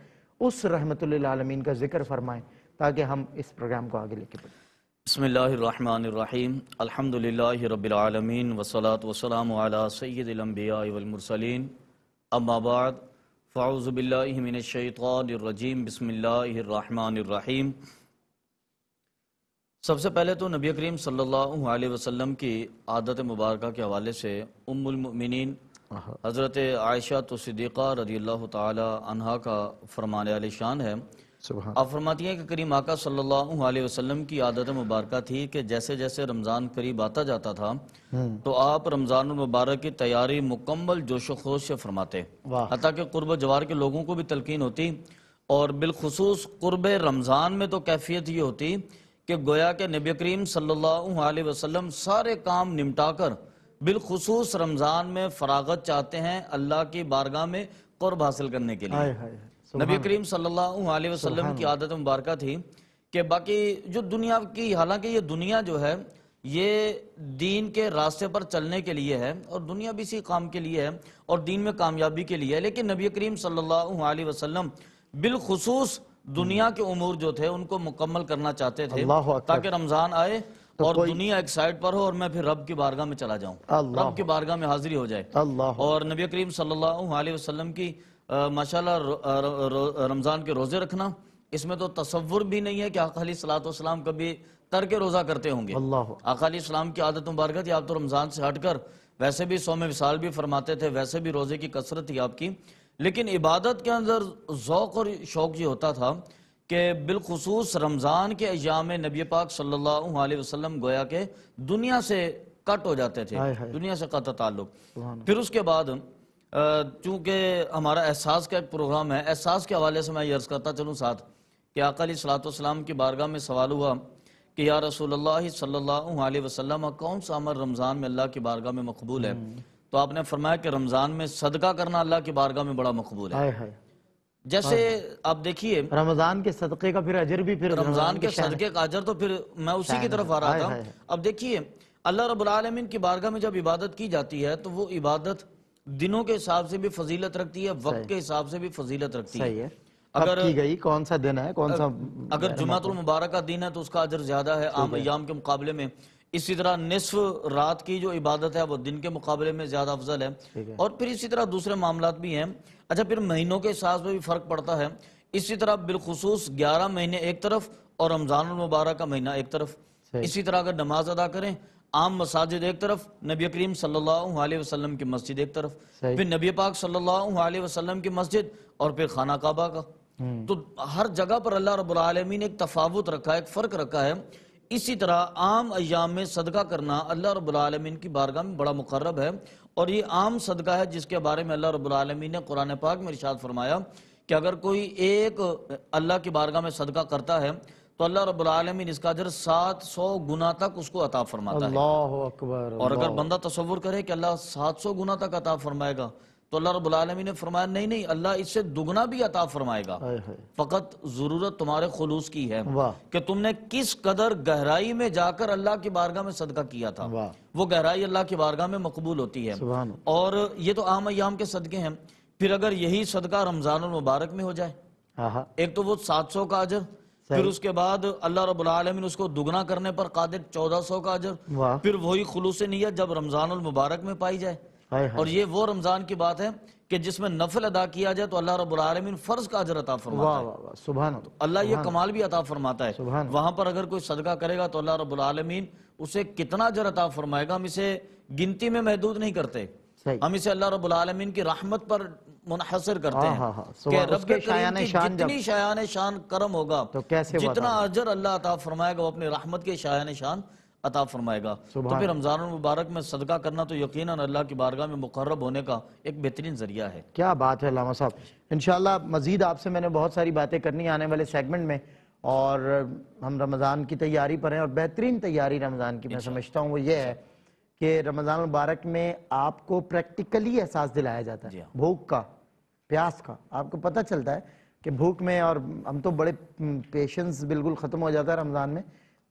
उस रहमतुल लिल आलमीन का जिक्र फरमाएँ ताकि हम इस प्रोग्राम को आगे लेके बढ़ें। बिस्मिल्लाहिर्रहमानिर्रहीम, अल्हम्दुलिल्लाहि रब्बिल आलमीन, वस्सलातु वस्सलामु अला सय्यिदिल अंबिया वल मुरसलीन, अम्मा बाद, फ़ाऊज़ु बिल्लाहि मिनश शैतानिर रजीम, बिस्मिल्लाहिर्रहमानिर्रहीम। सबसे पहले तो नबी करीम सल्लल्लाहु अलैहि वसल्लम की आदत मुबारक के हवाले से उम्मुल मुमिनीन हज़रत आयशा तो सिद्दीक़ा रज़ियल्लाहु तआला अन्हा का फरमान आलिशान है। आप फरमाती हैं कि करीम आका सल्लल्लाहु अलैहि वसल्लम की आदत मुबारक थी कि जैसे जैसे रमज़ान करीब आता जाता था तो आप रमज़ान मुबारक की तैयारी मुकम्मल जोश व खरोश से फरमाते, हत्ता कि कुर्ब जवार के लोगों को भी तलकीन होती। और बिलखुसूस कुर्ब रमज़ान में तो कैफियत ये होती कि गोया के नबी करीम सल्लल्लाहु अलैहि वसल्लम सारे काम निमटा कर बिलखुसूस रमज़ान में फरागत चाहते हैं अल्लाह की बारगाह में कुर्ब हासिल करने के लिए। नबी करीम सल्लल्लाहु अलैहि वसल्लम की आदत मुबारक थी कि बाकी जो दुनिया की, हालांकि ये दुनिया जो है ये दीन के रास्ते पर चलने के लिए है और दुनिया भी इसी काम के लिए है और दीन में कामयाबी के लिए है, लेकिन नबी करीम सल्लल्लाहु अलैहि वसल्लम बिलखुसूस दुनिया के उमूर जो थे उनको मुकम्मल करना चाहते थे ताकि रमज़ान आए तो और दुनिया एक साइड पर हो और मैं फिर रब की बारगाह में चला जाऊँ, रब की बारगाह में हाजिरी हो जाए। और नबी करीम सल्लल्लाहु अलैहि वसल्लम की माशाल्लाह रमज़ान के रोज़े रखना, इसमें तो तसव्वुर भी नहीं है कि आका अलैहिस्सलाम कभी तर्क रोज़ा करते होंगे। आका अलैहिस्सलाम की आदत मुबारक थी आप तो रमज़ान से हटकर वैसे भी सौम विसाल भी फरमाते थे, वैसे भी रोज़े की कसरत ही आपकी, लेकिन इबादत के अंदर ज़ौक़ और शौक़ ये होता था कि बिलखुसूस रमज़ान के अय्याम में नबी पाक सल्लल्लाहु अलैहि वसल्लम गोया के दुनिया से कट हो जाते थे, दुनिया से कत ताल्लुक़। फिर उसके बाद चूँकि हमारा एहसास का एक प्रोग्राम है, एहसास के हवाले से मैं ये अर्ज़ करता चलूँ साथ कि आका अलैहिस्सलाम की बारगाह में सवाल हुआ कि या रसूलल्लाह सल्लल्लाहु अलैहि वसल्लम कौन सा अमल रमज़ान में अल्लाह की बारगाह में मकबूल है, तो आपने फरमाया कि रमज़ान में सदका करना अल्लाह की बारगाह में बड़ा मकबूल है। जैसे आप देखिए रमजान के सदके का फिर अजर भी, फिर रमजान के सदके का अजर, तो फिर मैं उसी की तरफ आ रहा था। है, है। अब देखिए अल्लाह रब्बुल आलमीन की बारगाह में जब इबादत की जाती है तो वो इबादत दिनों के हिसाब से भी फजीलत रखती है, वक्त के हिसाब से भी फजीलत रखती है, है। अगर की गई कौन सा दिन है, कौन सा अगर जुमातुल मुबारक का दिन है तो उसका अजर ज्यादा है आम अय्याम के मुकाबले में। इसी तरह निस्फ रात की जो इबादत है वो दिन के मुकाबले में ज्यादा अफजल है, और फिर इसी तरह दूसरे मामलात भी हैं। अच्छा, फिर महीनों के हिसाब से भी फर्क पड़ता है। इसी तरह बिलखुसूस ग्यारह महीने एक तरफ और रमजान मुबारक का महीना एक तरफ। इसी तरह अगर नमाज अदा करें, आम मसाजिद एक तरफ, नबी करीम सल्लल्लाहु अलैहि वसल्लम की मस्जिद एक तरफ, फिर नबी पाक सल्लल्लाहु अलैहि वसल्लम की मस्जिद और फिर खाना काबा का। तो हर जगह पर अल्लाह रब्बुल आलमीन ने एक तफावत रखा है, एक फर्क रखा है। इसी तरह आम अय्याम में सदका करना अल्लाह रब्बुल आलमीन की बारगाह में बड़ा मुकर्रब है, और ये आम सदका है जिसके बारे में अल्लाह रब्बुल आलमीन ने कुरान पाक में इरशाद फरमाया कि अगर कोई एक अल्लाह की बारगाह में सदका करता है तो अल्लाह रब्बुल आलमीन इसका अजर सात सौ गुना तक उसको अता फरमाता है। अकबर। और अगर बंदा तसव्वुर करे कि अल्लाह सात सौ गुना तक अता फरमाएगा तो अल्लाह रब्बुल आलमीन ने फरमाया नहीं नहीं, अल्लाह इससे दुगना भी अता फरमाएगा, फकत जरूरत तुम्हारे खुलूस की है कि तुमने किस कदर गहराई में जाकर अल्लाह की बारगाह में सदका किया था, वो गहराई अल्लाह की बारगाह में मकबूल होती है। और ये तो आम अय्याम के सदके हैं। फिर अगर यही सदका रमजानुल मुबारक में हो जाए, एक तो वो सात सौ का अजर, फिर उसके बाद अल्लाह रब्बुल आलमीन उसको दुगना करने पर कादिर चौदह सौ का अजर, फिर वही खुलूस नियत जब रमजानुल मुबारक में पाई जाए। और ये वो रमजान की बात है कि जिसमें नफल अदा किया जाए तो अल्लाह रब्बुल आलमीन फर्ज का अजर अता फरमाता है। सुभान अल्लाह, ये कमाल भी अता फरमाता है। वहां पर अगर कोई सदका करेगा तो अल्लाह रब्बुल आलमीन उसे कितना अजर अता फरमाएगा, हम इसे गिनती में महदूद नहीं करते, हम इसे अल्लाह रब्बुल आलमीन की रहमत पर मुनहसर करते हैं कि रब के शायान शान जितनी शायान शान करम होगा, जितना अजर अल्लाह अता फरमाएगा वो अपनी रहमत के शायान शान अता फरमाएगा। तो फिर रमजान मुबारक में सदका करना तो यकीनन अल्लाह की बारगाह में मुकर्रब होने का एक बेहतरीन जरिया है। क्या बात है लामा साहब, इंशाल्लाह मजीद आपसे मैंने बहुत सारी बातें करनी आने वाले सेगमेंट में, और हम रमज़ान की तैयारी पर हैं, और बेहतरीन तैयारी रमज़ान की मैं समझता हूँ वो ये है कि रमज़ान मुबारक में आपको प्रैक्टिकली एहसास दिलाया जाता है भूख का, प्यास का। आपको पता चलता है कि भूख में, और हम तो बड़े पेशेंस बिल्कुल ख़त्म हो जाता है रमज़ान में,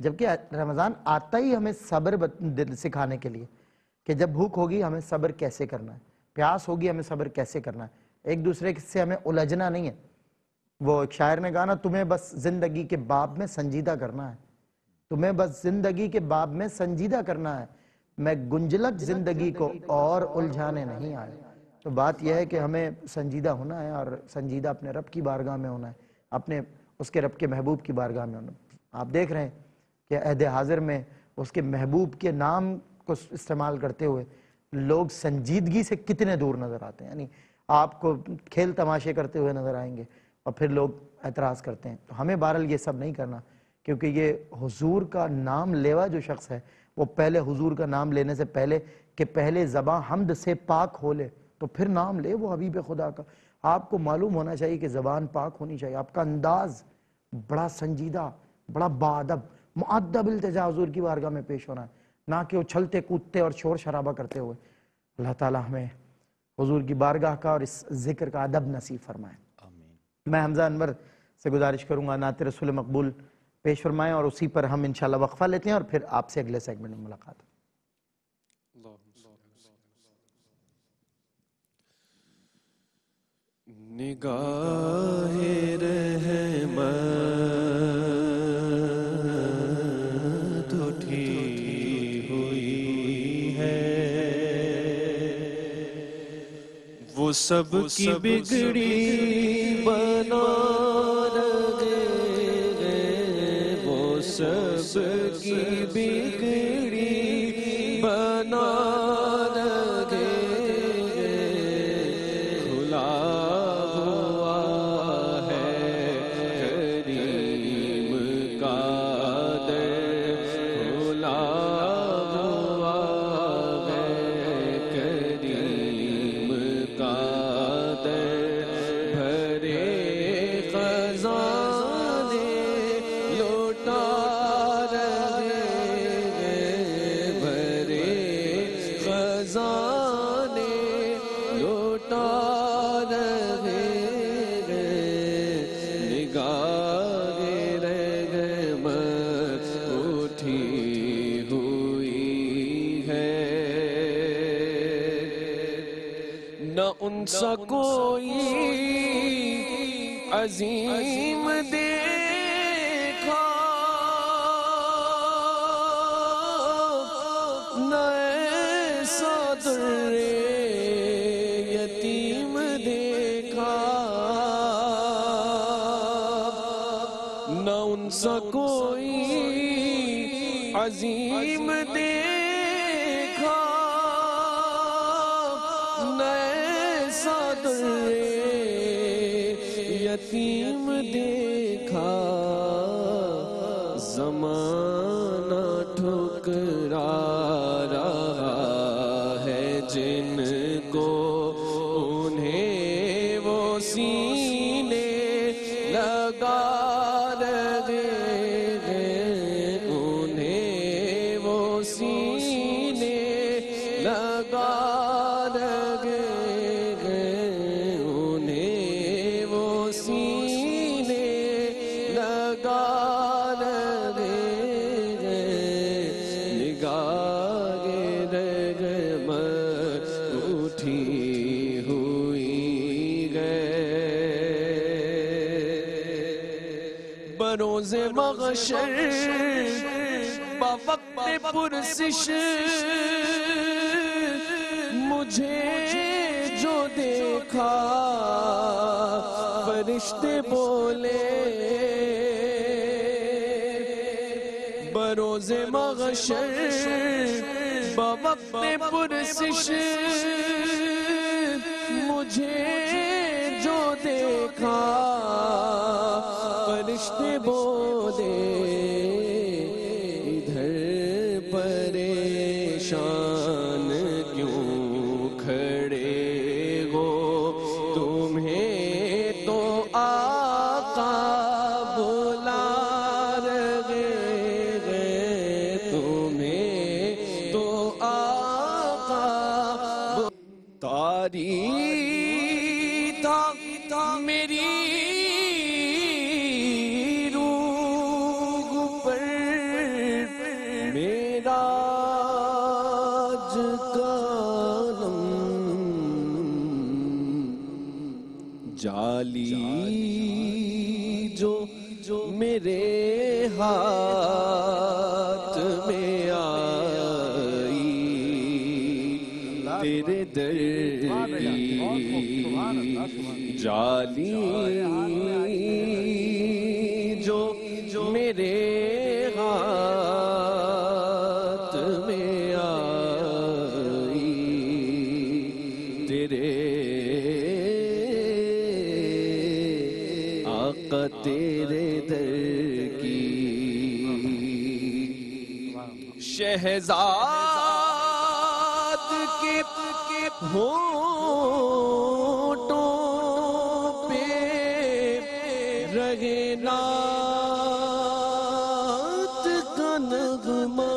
जबकि रमज़ान आता ही हमें सब्र सिखाने के लिए कि जब भूख होगी हमें सब्र कैसे करना है, प्यास होगी हमें सब्र कैसे करना है, एक दूसरे से हमें उलझना नहीं है। वो एक शायर ने कहा ना, तुम्हें बस जिंदगी के बाब में संजीदा करना है, तुम्हें बस जिंदगी के बाब में संजीदा करना है, मैं गुंजलक जिंदगी को और उलझाने नहीं आया। तो बात यह है कि हमें संजीदा होना है, और संजीदा अपने रब की बारगाह में होना है, अपने उसके रब के महबूब की बारगाह में होना है। आप देख रहे हैं कि अहद हाजिर में उसके महबूब के नाम को इस्तेमाल करते हुए लोग संजीदगी से कितने दूर नज़र आते हैं, यानी आपको खेल तमाशे करते हुए नज़र आएंगे और फिर लोग एतराज़ करते हैं। तो हमें बहरहाल ये सब नहीं करना, क्योंकि ये हुजूर का नाम लेवा जो शख्स है वो पहले हुजूर का नाम लेने से पहले कि पहले ज़बां हमद से पाक हो ले तो फिर नाम ले वो हबीब खुदा का। आपको मालूम होना चाहिए कि ज़बान पाक होनी चाहिए, आपका अंदाज़ बड़ा संजीदा, बड़ा बाअदब, मुअद्दब इल्तिजा हुजूर की बारगाह में पेश होना है, ना कि उछलते कूदते और शोर शराबा करते हुए। अल्लाह ताला हमें हुजूर की बारगाह का और इस जिक्र का अदब नसीब फरमाए। आमीन। मैं हमजा अनवर से गुजारिश करूँगा नात रसूल मकबूल पेश फरमाएँ, और उसी पर हम इंशाल्लाह वक्फा लेते हैं, और फिर आपसे अगले सेगमेंट में मुलाकात। निगाहे रहमत वो सब की बिगड़ी बना दे, वो सब की बिगड़ी बना दे। लुटा रहे निगाहे रहमत उठी हुई है। न उनसा कोई अजीम देखा, न ऐसा दुर्रे यतीम देखा, न उनसा कोई अजीम देखा, न ऐसा दुर्रे यतीम देखा। ज़माना ठुकरा रहा है जिनको, उन्हें वो सीने लगा रहे हैं, उन्हें वो सीने लगा रहे हैं, उन्हें वो सीने लगा रहे हैं। निगाहे रहमत उठी रोज़े मग़शर बवक़्ते पुरसिश मुझे जो देखा, फरिश्ते बोले बरोज़े मग़शर बवक़्ते पुरसिश मुझे जो देखा, फरिश्ते बोले इधर परेशान क्यों खड़े हो, तुम्हें तो आका बुला रहे हैं, तुम्हें तो आका। तारी था, था मेरी जाली जो जो मेरे हाथ में आई, तेरे दर की जाली जो जो मेरे हाथ में आई, तेरे तेरे दर की। शहजाद के होठों पे रहे नात का नगमा,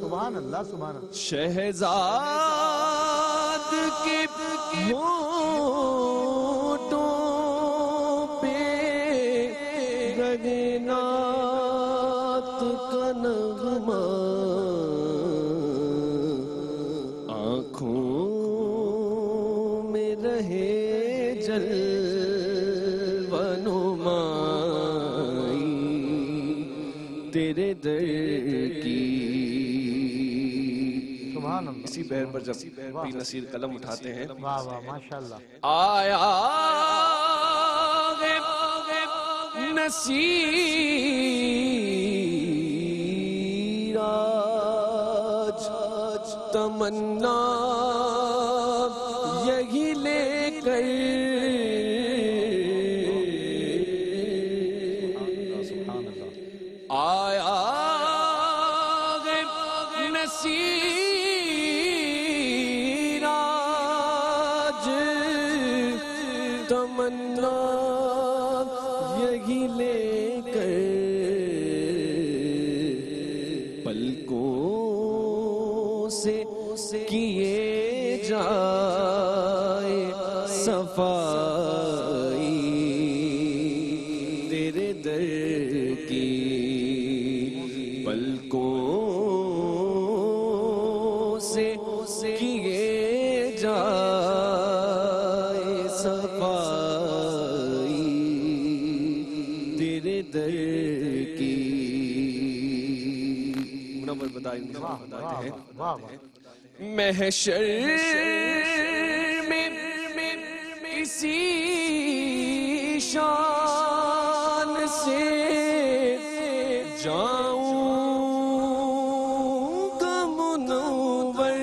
सुभान अल्लाह सुभान अल्लाह। शहजाद के होठों पे रगे नात का नगमा, आँखों में रहे जलवनुमाई, तेरे दर की। इसी पैर पर जब पीर नसीर कलम उठाते हैं, वाह वाह माशाल्लाह। आया नसीर आज तमन्ना यही लेकर, आया नसीर तमन्ना यही लेकर, पलकों से किए जाए सफाई तेरे दर की, पलकों से किए जाए सफाई तेरे दर की। नंबर बताइए, बताते हैं महशर में इसी शान से जाऊंगा मुनव्वर,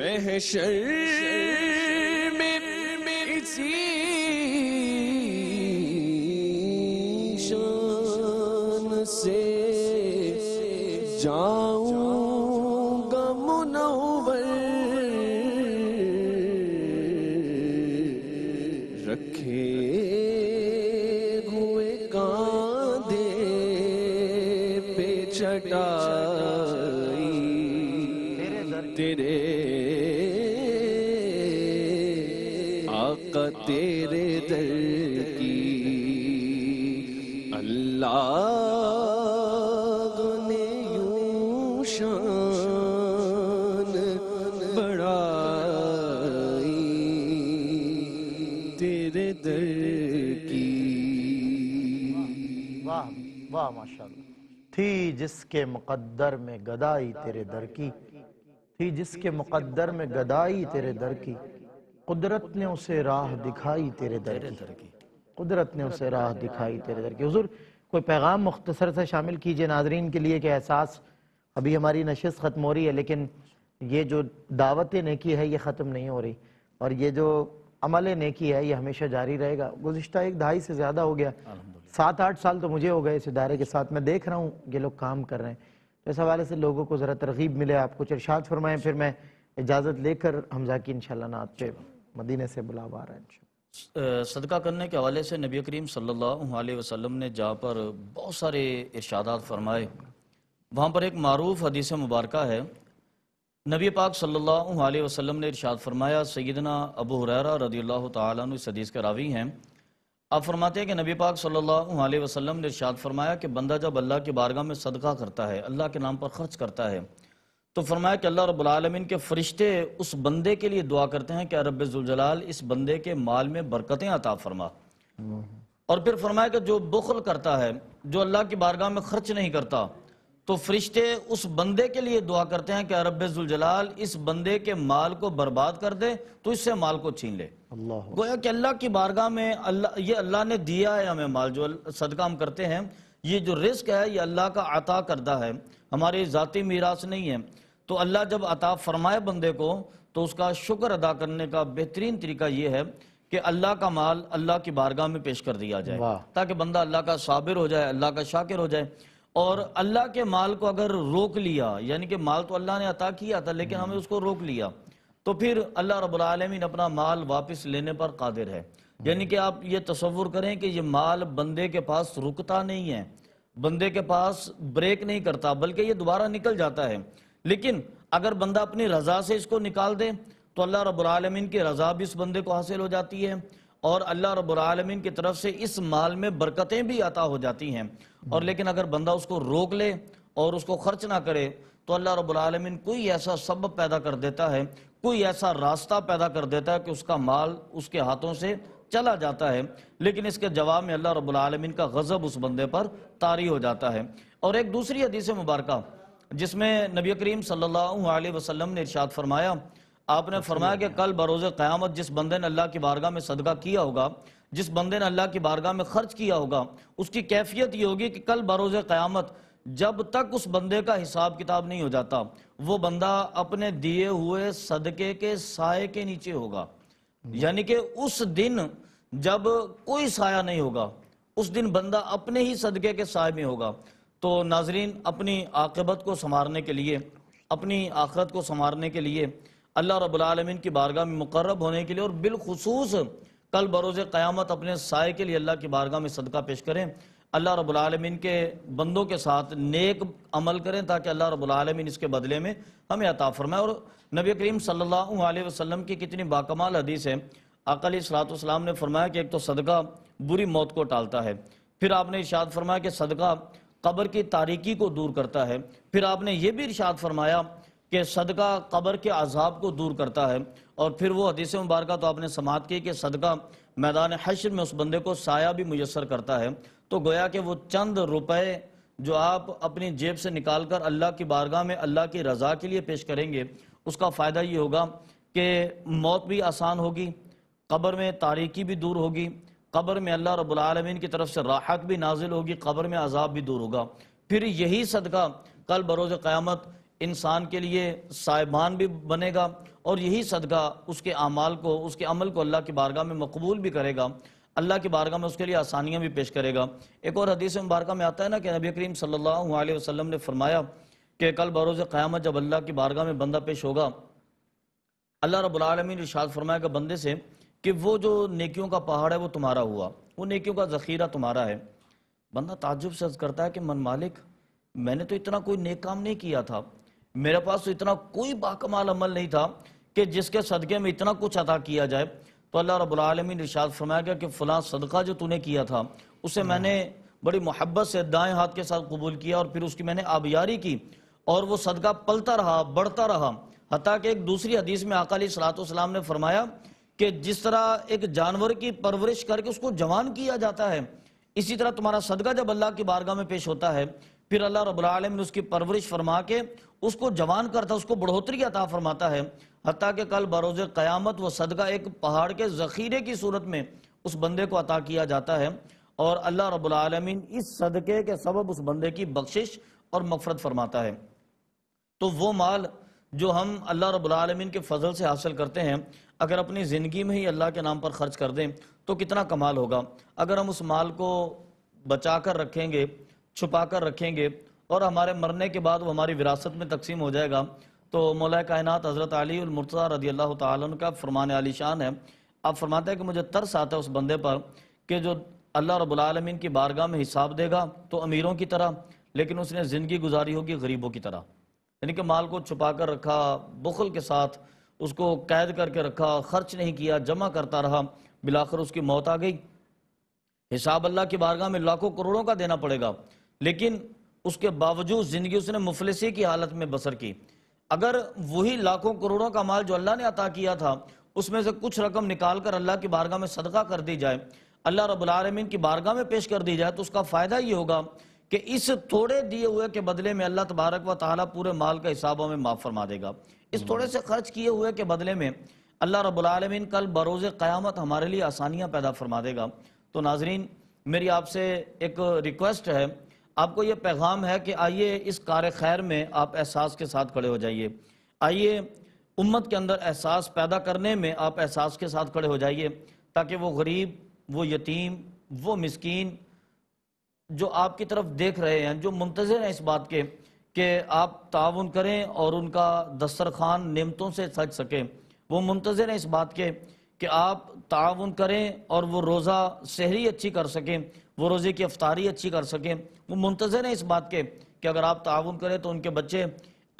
महशर में इसी शान से जाऊंगा मुनव्वर, रखे हुए कांधे पे चटाई तेरे आका तेरे दर की। अल्लाह शान बढ़ाई तेरे दर की। वाह वाह, माशाल्लाह। थी जिसके मुकद्दर में गदाई तेरे दर की, थी जिसके मुकद्दर में गदाई तेरे दर की, कुदरत ने उसे राह दिखाई तेरे दर की, कुदरत ने उसे राह दिखाई तेरे दर की। हुजूर कोई पैगाम मुख्तसर से शामिल कीजिए नाजरीन के लिए कि एहसास, अभी हमारी नशिस्त ख़त्म हो रही है लेकिन ये जो दावत नेकी है ये ख़त्म नहीं हो रही और ये जो अमल नेकी है ये हमेशा जारी रहेगा। गुज़िश्ता एक दहाई से ज़्यादा हो गया, सात आठ साल तो मुझे हो गए इस इदारे के साथ, मैं देख रहा हूँ ये लोग काम कर रहे हैं। तो इस हवाले से लोगों को ज़रा तरगीब मिले, आप कुछ इरशाद फरमाएँ, फिर मैं इजाज़त लेकर हमजा की इंशाल्लाह नात पे मदीने से बुलावा आ रहा है। सदका करने के हवाले से नबी करीम सल्लल्लाहु अलैहि वसल्लम ने जहाँ पर बहुत सारे इरशादात फरमाए, वहाँ पर एक मारूफ हदीस मुबारका है, नबी पाक सल्लल्लाहु अलैहि वसल्लम ने इरशाद फरमाया, सैयदना अबू हुरैरा रदियल्लाहु ताला अन्हु इस हदीस के रावी हैं, आप फरमाते हैं कि नबी पाक सल्लल्लाहु अलैहि वसल्लम ने इरशाद फरमाया कि बंदा जब अल्लाह की बारगाह में सदका करता है, अल्लाह के नाम पर खर्च करता है, तो फरमाया कि अल्लाह रब्बुल आलमीन के फरिश्ते उस बंदे के लिए दुआ करते हैं कि रब्बे ज़ुलजलाल इस बंदे के माल में बरकतें अता फरमा। और फिर फरमाया कि जो बुखल करता है, जो अल्लाह की बारगाह में खर्च नहीं करता, तो फरिश्ते उस बंदे के लिए दुआ करते हैं कि रब्बे ज़ुलजलाल इस बंदे के माल को बर्बाद कर दे तो इससे माल को छीन ले। अल्लाह गोया कि अल्लाह की बारगाह में अल्लाह, ये अल्लाह ने दिया है हमें माल, जो सदका हम करते हैं ये जो रिस्क है ये अल्लाह का अता करदा है, हमारे ज़ाती मीरास नहीं है। तो अल्लाह जब अता फरमाए बंदे को तो उसका शुक्र अदा करने का बेहतरीन तरीका ये है कि अल्लाह का माल अल्लाह की बारगाह में पेश कर दिया जाए, ताकि बंदा अल्लाह का साबिर हो जाए, अल्लाह का शाकिर हो जाए। और अल्लाह के माल को अगर रोक लिया, यानी कि माल तो अल्लाह ने अता किया था लेकिन हमें उसको रोक लिया, तो फिर अल्लाह रब्बुल आलमीन अपना माल वापस लेने पर कादिर है। यानी कि आप ये तसव्वुर करें कि ये माल बंदे के पास रुकता नहीं है, बंदे के पास ब्रेक नहीं करता, बल्कि ये दोबारा निकल जाता है। लेकिन अगर बंदा अपनी रजा से इसको निकाल दे तो अल्लाह रब्बुल आलमीन की रजा भी इस बंदे को हासिल हो जाती है और अल्लाह रब्बुल आलमीन की तरफ से इस माल में बरकतें भी अता हो जाती हैं। और लेकिन अगर बंदा उसको रोक ले और उसको खर्च ना करे तो अल्लाह रब्बुल आलमीन कोई ऐसा सबब पैदा कर देता है, कोई ऐसा रास्ता पैदा कर देता है कि उसका माल उसके हाथों से चला जाता है, लेकिन इसके जवाब में अल्लाह रब्बुल आलमीन का गज़ब उस बंदे पर तारी हो जाता है। और एक दूसरी हदीस मुबारका जिसमें नबी करीम सल्लल्लाहु अलैहि वसल्लम ने इरशाद फरमाया, आपने फरमाया कि कल बरोज़ क़यामत जिस बंदे ने अल्लाह की बारगाह में सदका किया होगा, जिस बंदे ने अल्लाह की बारगाह में खर्च किया होगा, उसकी कैफियत ये होगी कि कल बरोज़ क़यामत जब तक उस बंदे का हिसाब किताब नहीं हो जाता वो बंदा अपने दिए हुए सदके के साए के नीचे होगा। यानी कि उस दिन जब कोई साया नहीं होगा, उस दिन बंदा अपने ही सदके के साए में होगा। तो नाजरीन, अपनी आक़िबत को संवारने के लिए, अपनी आखरत को संवारने के लिए, अल्लाह रब्बुल आलमीन की बारगाह में मुकर्रब होने के लिए और बिलखुसूस कल बरोज़ क़यामत अपने साए के लिए अल्लाह की बारगाह में सदका पेश करें। अल्लाह रब्बुल आलमीन के बंदों के साथ नेक अमल करें ताकि अल्लाह रब्बुल आलमीन इसके बदले में हमें अता फरमाए। और नबी करीम सल्लल्लाहु अलैहि वसल्लम की कितनी बाकमाल हदीस है। आका अलैहिस्सलातु वस्सलाम ने फरमाया कि एक तो सदका बुरी मौत को टालता है, फिर आपने इरशाद फरमाया कि सदका कब्र की तारीकी को दूर करता है, फिर आपने ये भी इरशाद फरमाया कि सदका कब्र के अजाब को दूर करता है, और फिर वो हदीस मुबारक तो आपने समात की कि सदका मैदान हश्र में उस बंदे को साया भी मुयसर करता है। तो गोया कि वो चंद रुपए जो आप अपनी जेब से निकाल कर अल्लाह की बारगाह में अल्लाह की रज़ा के लिए पेश करेंगे, उसका फ़ायदा ये होगा कि मौत भी आसान होगी, कब्र में तारीकी भी दूर होगी, कब्र में अल्लाह रब्बुल आलमीन की तरफ से राहत भी नाजिल होगी, कब्र में अजाब भी दूर होगा। फिर यही सदका कल बरोज़ क़यामत इंसान के लिए साहिबान भी बनेगा, और यही सदका उसके आमाल को उसके अमल को अल्लाह की बारगाह में मकबूल भी करेगा, अल्लाह की बारगाह में उसके लिए आसानियाँ भी पेश करेगा। एक और हदीस मुबारक में आता है ना कि नबी करीम सल्लल्लाहु अलैहि वसल्लम ने फरमाया कि कल बरोज़ क़यामत जब अल्लाह की बारगाह में बंदा पेश होगा, अल्लाह रब्बुल आलमीन ने इरशाद फरमाएगा बंदे से कि वो जो नेकियों का पहाड़ है वो तुम्हारा हुआ, वो नेकियों का ज़ख़ीरा तुम्हारा है। बंदा ताज्जुब से अर्ज़ करता है कि मन मालिक, मैंने तो इतना कोई नेक काम नहीं किया था, मेरे पास तो इतना कोई बाकमाल अमल नहीं था कि जिसके सदक़े में इतना कुछ अता किया जाए। तो अल्लाह रब्बुल आलमीन ने इरशाद फरमाया कि फ़लाँ सदका जो तूने किया था उसे मैंने बड़ी मोहब्बत से दाएँ हाथ के साथ कबूल किया, और फिर उसकी मैंने आबियारी की, और वो सदका पलता रहा, बढ़ता रहा। हत्ता कि एक दूसरी हदीस में आका अलैहिस्सलातु वस्सलाम ने फरमाया कि जिस तरह एक जानवर की परवरिश करके उसको जवान किया जाता है, इसी तरह तुम्हारा सदका जब अल्लाह की बारगाह में पेश होता है, फिर अल्लाह रब्बुल आलमीन उसकी परवरिश फरमा के उसको जवान करता है, उसको बढ़ोतरी अता फरमाता है। हत्ता कि कल बरोज़ क़यामत वो सदका एक पहाड़ के ज़ख़ीरे की सूरत में उस बंदे को अता किया जाता है, और अल्लाह रब्बुल आलमीन इस सदक़े के सबब उस बंदे की बख्शिश और मग़फ़िरत फरमाता है। तो वो माल जो हम अल्लाह रब्बुल आलमीन के फजल से हासिल करते हैं, अगर अपनी ज़िंदगी में ही अल्लाह के नाम पर ख़र्च कर दें तो कितना कमाल होगा। अगर हम उस माल को बचा कर रखेंगे, छुपा कर रखेंगे, और हमारे मरने के बाद वो हमारी विरासत में तकसीम हो जाएगा, तो मौला कायनात हज़रत अली मुर्तज़ा रज़ियल्लाहु तआला अन्हु का फ़रमान आली शान है, आप फरमाते हैं कि मुझे तरस आता है उस बंदे पर कि जो अल्लाह रब्बुल आलमीन की बारगाह में हिसाब देगा तो अमीरों की तरह, लेकिन उसने ज़िंदगी गुजारी होगी गरीबों की तरह। यानी कि माल को छुपा कर रखा, बुखल के साथ उसको कैद करके रखा, खर्च नहीं किया, जमा करता रहा, बिलाखिर उसकी मौत आ गई। हिसाब अल्लाह की बारगाह में लाखों करोड़ों का देना पड़ेगा, लेकिन उसके बावजूद ज़िंदगी उसने मुफलिसी की हालत में बसर की। अगर वही लाखों करोड़ों का माल जो अल्लाह ने अता किया था उसमें से कुछ रकम निकाल कर अल्लाह की बारगाह में सदका कर दी जाए, अल्लाह रब्बुल आलमीन की बारगाह में पेश कर दी जाए, तो उसका फ़ायदा ये होगा कि इस थोड़े दिए हुए के बदले में अल्लाह तबारक व तआला पूरे माल का हिसाब हमें माफ़ फरमा देगा। इस थोड़े से खर्च किए हुए के बदले में अल्लाह रब्बुल आलमीन कल बरोज़ क़यामत हमारे लिए आसानियाँ पैदा फरमा देगा। तो नाजरीन, मेरी आपसे एक रिक्वेस्ट है, आपको ये पैगाम है कि आइए इस कार खैर में आप एहसास के साथ खड़े हो जाइए, आइए उम्मत के अंदर एहसास पैदा करने में आप एहसास के साथ खड़े हो जाइए, ताकि वो गरीब, वो यतीम, वो मिस्कीन जो आपकी तरफ देख रहे हैं, जो मुंतज़िर हैं इस बात के कि आप ताउन करें और उनका दस्तरखान नेमतों से सज सकें, वो मुंतज़िर हैं इस बात के कि आप ताउन करें और वो रोज़ा सहरी अच्छी कर सकें, वो रोज़े की अफ्तारी अच्छी कर सकें, वो मुंतज़िर हैं इस बात के कि अगर आप ताउन करें तो उनके बच्चे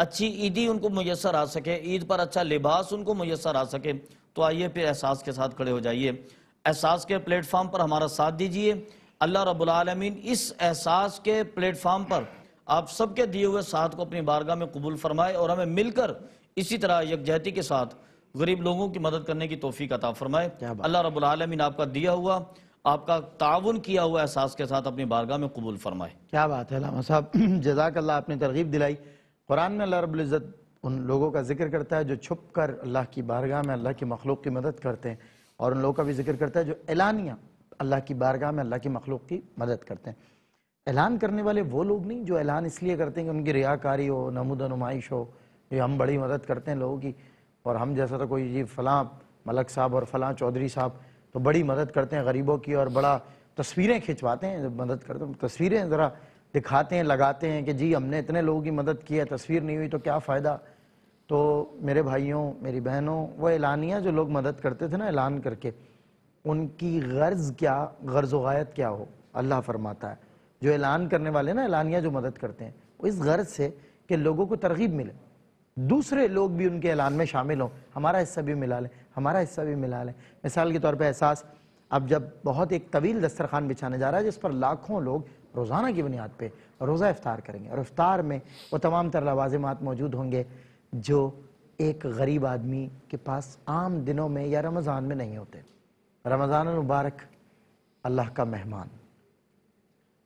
अच्छी ईदी उनको मुयसर आ सके, ईद पर अच्छा लिबास उनको मुयसर आ सके। तो आइए फिर एहसास के साथ खड़े हो जाइए, एहसास के प्लेटफार्म पर हमारा साथ दीजिए। अल्लाह रब्बुल आलमीन इस एहसास के प्लेटफार्म पर आप सबके दिए हुए साथ को अपनी बारगाह में कबूल फरमाए, और हमें मिलकर इसी तरह यकजहती के साथ गरीब लोगों की मदद करने की तौफीक अता फरमाए। अल्लाह रब्बुल आलमीन आपका दिया हुआ, आपका ताउन किया हुआ एहसास के साथ अपनी बारगाह में कबूल फरमाए। क्या बात है लामा साहब, जज़ाकल्लाह, आपने तरगीब दिलाई। कुरान में अल्लाह रब्बुल इज़्ज़त उन लोगों का जिक्र करता है जो छुप कर अल्लाह की बारगाह में अल्लाह की मखलूक की मदद करते हैं, और उन लोगों का भी जिक्र करता है जो एलानिया अल्लाह की बारगाह में अल्लाह की मखलूक की मदद करते हैं। ऐलान करने वाले वो लोग नहीं जो ऐलान इसलिए करते हैं कि उनकी रियाकारी हो, नमूद नुमाइश हो, ये हम बड़ी मदद करते हैं लोगों की, और हम जैसा तो कोई जी फ़लाँ मलक साहब और फ़लाँ चौधरी साहब तो बड़ी मदद करते हैं गरीबों की, और बड़ा तस्वीरें खिंचवाते हैं जब मदद करते हैं, तस्वीरें ज़रा दिखाते हैं, लगाते हैं कि जी हमने इतने लोगों की मदद की है, तस्वीर नहीं हुई तो क्या फ़ायदा। तो मेरे भाइयों, मेरी बहनों, वह एलानिया जो लोग मदद करते थे ना ऐलान करके, उनकी गर्ज़ क्या, गर्ज़ वायत क्या हो, अल्लाह फरमाता है जो ऐलान करने वाले ना, ऐलानिया जो मदद करते हैं, वो इस गर्ज से कि लोगों को तरगीब मिले, दूसरे लोग भी उनके ऐलान में शामिल हों, हमारा हिस्सा भी मिला लें, हमारा हिस्सा भी मिला लें। मिसाल के तौर पर एहसास, अब जब बहुत एक तवील दस्तरखान बिछाने जा रहा है जिस पर लाखों लोग रोज़ाना की बुनियाद पे रोज़ा इफ्तार करेंगे, और इफ्तार में वो तमाम तरह लावाज़िमात मौजूद होंगे जो एक गरीब आदमी के पास आम दिनों में या रमज़ान में नहीं होते। रमज़ान मुबारक, अल्लाह का मेहमान।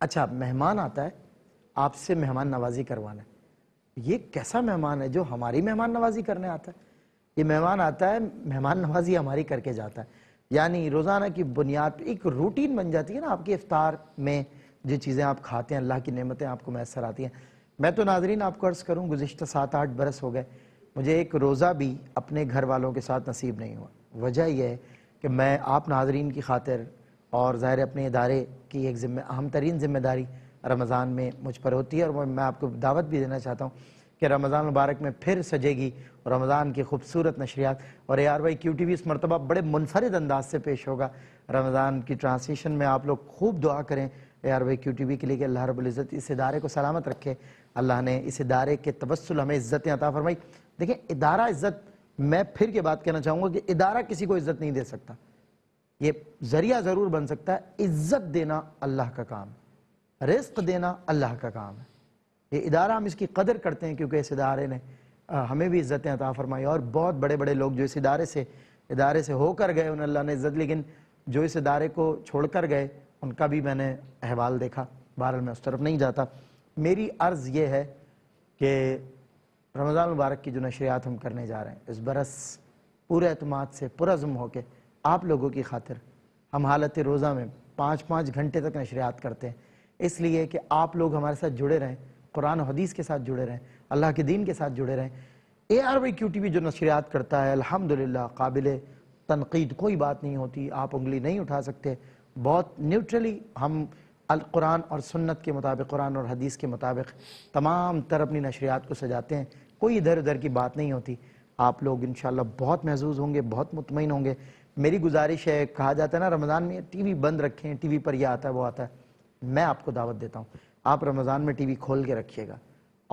अच्छा, मेहमान आता है, आपसे मेहमान नवाजी करवाना है। ये कैसा मेहमान है जो हमारी मेहमान नवाजी करने आता है? ये मेहमान आता है, मेहमान नवाजी हमारी करके जाता है। यानी रोज़ाना की बुनियाद एक रूटीन बन जाती है ना आपके इफ्तार में, जो चीज़ें आप खाते हैं, अल्लाह की नेमतें आपको मैसर आती हैं। मैं तो नाजरीन आपको अर्ज़ करूँ, गुज़िश्ता सात आठ बरस हो गए मुझे एक रोज़ा भी अपने घर वालों के साथ नसीब नहीं हुआ। वजह यह है कि मैं आप नाजरीन की खातिर और ज़ाहिर अपने इदारे की एक ज़िम्मे अहम तरीन ज़िम्मेदारी रमज़ान में मुझ पर होती है, और मैं आपको दावत भी देना चाहता हूँ कि रमज़ान मुबारक में फिर सजेगी रमज़ान की खूबसूरत नशरियात, और A R Y Q T V इस मरतबा बड़े मुनफरद अंदाज से पेश होगा। रमज़ान की ट्रांसलेशन में आप लोग खूब दुआ करें A R Y Q T V के लिए कि अल्लाह रब्बुल इज़्ज़त इस इदारे को सलामत रखे। अल्लाह ने इस इदारे के तवस्सुल हमें इज़्ज़तें अता फरमाई। देखें, इदारा इज़्ज़त, मैं फिर के बात कहना चाहूँगा कि इदारा किसी को इज़्ज़त नहीं दे सकता, ये ज़रिया ज़रूर बन सकता है। इज़्ज़त देना अल्लाह का काम है, रिस्क देना अल्लाह का काम है। ये इदारा हम इसकी कदर करते हैं क्योंकि इस इदारे ने आ, हमें भी इज़्ज़तें अता फरमाई, और बहुत बड़े बड़े लोग जो इस इदारे से इदारे से होकर गए उन्हें अल्लाह ने इज़्ज़त, लेकिन जो इस इदारे को छोड़कर गए उनका भी मैंने अहवाल देखा। बहरहाल मैं उस तरफ नहीं जाता। मेरी अर्ज़ ये है कि रमज़ान मुबारक की जो नशरियात हम करने जा रहे हैं इस बरस पूरे एतमाद से पुरज़म होकर आप लोगों की खातिर हम हालत रोज़ा में पाँच पाँच घंटे तक नशरियात करते हैं, इसलिए कि आप लोग हमारे साथ जुड़े रहें, कुरान हदीस के साथ जुड़े रहें, अल्लाह के दीन के साथ जुड़े रहें। A R Y Q T V जो नशरियात करता है अल्हम्दुलिल्लाह काबिल तनकीद, कोई बात नहीं होती, आप उंगली नहीं उठा सकते। बहुत न्यूट्रली हम कुरान और सुन्नत के मुताबिक, कुरान और हदीस के मुताबिक तमाम तरह अपनी नशरियात को सजाते हैं, कोई इधर उधर की बात नहीं होती। आप लोग इंशाल्लाह बहुत महसूस होंगे, बहुत मुतमईन होंगे। मेरी गुजारिश है, कहा जाता है ना रमज़ान में टी वी बंद रखें, टी वी पर यह आता है वो आता है, मैं आपको दावत देता हूँ आप रमज़ान में टी वी खोल के रखिएगा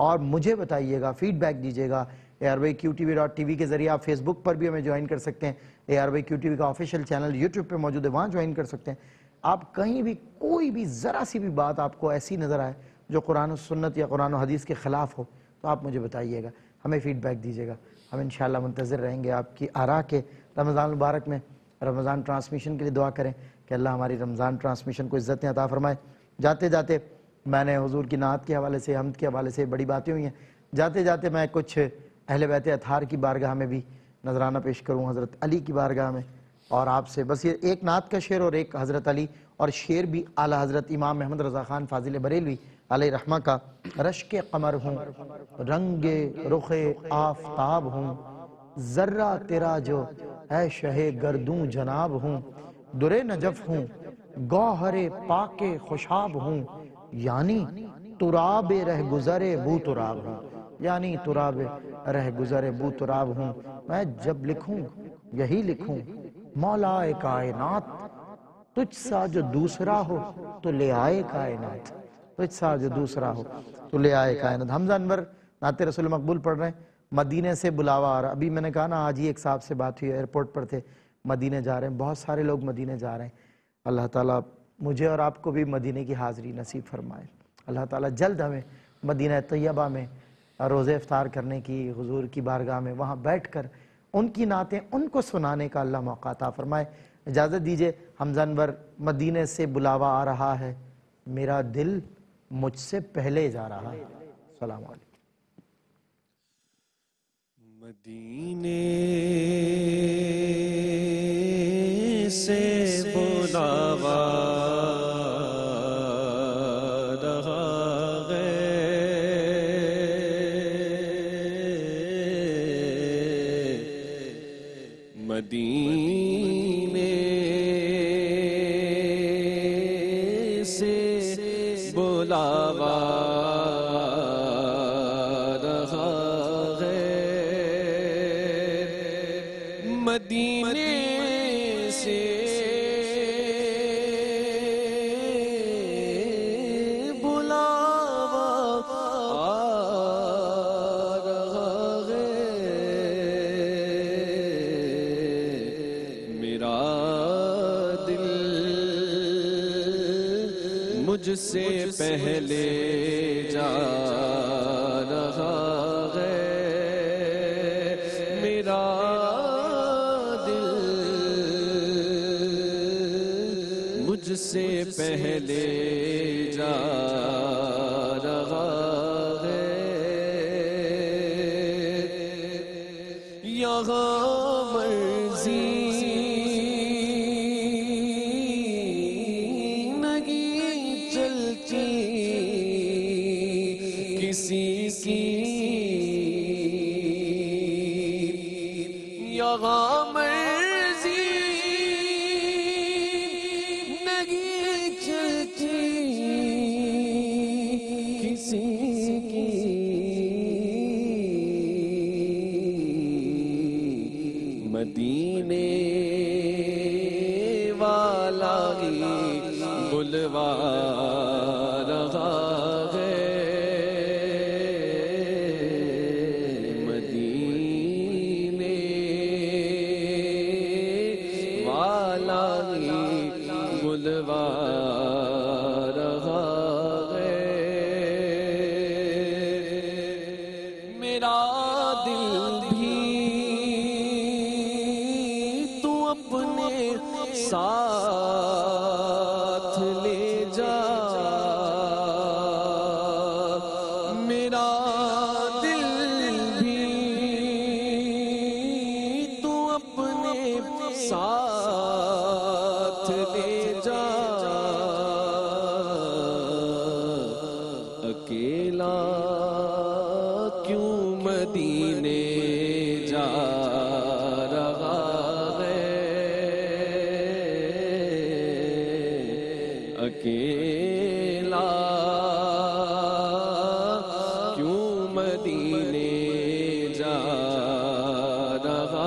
और मुझे बताइएगा, फीडबैक दीजिएगा। A R Y Q T V dot T V के ज़रिए आप फेसबुक पर भी हमें ज्वाइन कर सकते हैं। A R Y Q T V का ऑफिशियल चैनल यूट्यूब पे मौजूद है, वहाँ ज्वाइन कर सकते हैं। आप कहीं भी कोई भी ज़रा सी भी बात आपको ऐसी नज़र आए जो कुरान और सुन्नत या कुरान और हदीस के ख़िलाफ़ हो तो आप मुझे बताइएगा, हमें फ़ीडबैक दीजिएगा। हम इंशाल्लाह मुंतज़िर रहेंगे आपकी आरा के रमज़ान मुबारक में। रमज़ान ट्रांसमिशन के लिए दुआ करें कि अल्लाह हमारी रमज़ान ट्रांसमिशन को इज़्ज़तें अता फरमाए। जाते जाते मैंने हुजूर की नात के हवाले से, हमद के हवाले से बड़ी बातें हुई हैं। जाते जाते मैं कुछ अहले बैत अतहार की बारगाह में भी नजराना पेश करूँ, हज़रत अली की बारगाह में, और आपसे बस ये एक नात का शेर और एक हज़रत अली, और शेर भी आला हज़रत इमाम अहमद रज़ा ख़ान फ़ाज़िल बरेलवी अलैहि रहमा का। रश्के कमर हूँ, रंगे रुखे आफताब हूँ, ज़र्रा तेरा जो ऐ शहे गर्दूं जनाब हूँ, दुरे नजफ़ हूँ, गौहरे पाके खुशाब हूँ, यानी तुराब रह गुज़रे बू तुराब हूँ, यानी तुराब रह गुज़रे बू तुराब हूँ। मैं जब लिखूँ यही लिखूँ मौलाए कायनात, तुझसा जो दूसरा हो तो ले आए कायनात, तुझसा जो दूसरा हो तो ले आए कायनात। हमजा अनवर नाते रसूल मकबूल पढ़ रहे हैं। मदीने से बुलावा आ रहा। अभी मैंने कहा ना, आज ही एक साहब से बात हुई, एयरपोर्ट पर थे, मदीने जा रहे हैं, बहुत सारे लोग मदीने जा रहे हैं। अल्लाह ताला मुझे और आपको भी मदीने की हाज़िरी नसीब फरमाए। अल्लाह ताला जल्द हमें मदीना तैयबा में रोज़े इफ्तार करने की हुजूर की बारगाह में वहाँ बैठकर उनकी नातें उनको सुनाने का अल्लाह मौका अता फरमाए। इजाज़त दीजिए। हमज़ा अनवर, मदीने से बुलावा आ रहा है, मेरा दिल मुझसे पहले जा रहा है। सलाम वालेकुम। मदीने से बुलावा मदीने से बुलावा रहा है, मदीने से मुझसे पहले जा रहा है मेरा दिल, मुझसे पहले जा रहा है यहाँ मर्जी किसी की, यहाँ मर्जी नहीं चलती किसी की, मदीने वाला ही बुलवा रहा है, बुलवा रहा है मेरा दिल भी तू अपने साथ ले जा, मेरा दिल भी तू अपने साथ ले जा, अकेला क्यों मदीने जा रहा है, अकेला क्यों मदीने जा रहा है,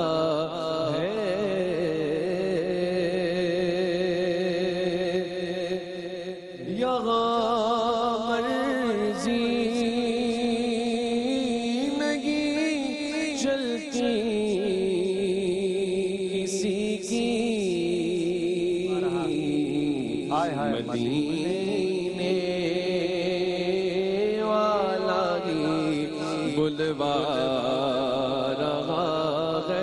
मदीने वाला ही बुलवा रहा है।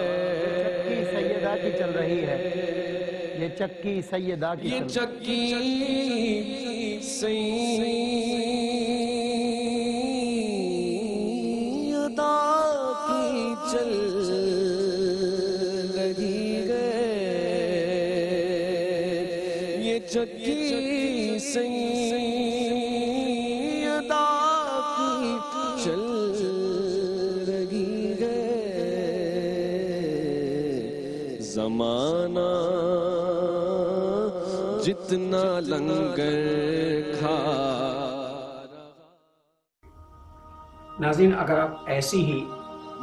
चक्की सैयदा की चल रही है ये, चक्की सैयदा की, ये चक्की सैयदा की चल रही है ये चक्की सैयदा की चल रही है, ज़माना जितना लंगर खा। नाज़रीन, अगर आप ऐसी ही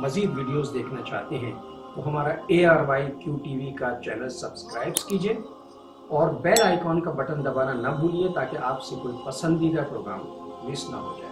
मज़ीद वीडियोस देखना चाहते हैं तो हमारा A R Y Q T V का चैनल सब्सक्राइब कीजिए और बेल आइकॉन का बटन दबाना ना भूलिए ताकि आपसे कोई पसंदीदा प्रोग्राम मिस ना हो जाए।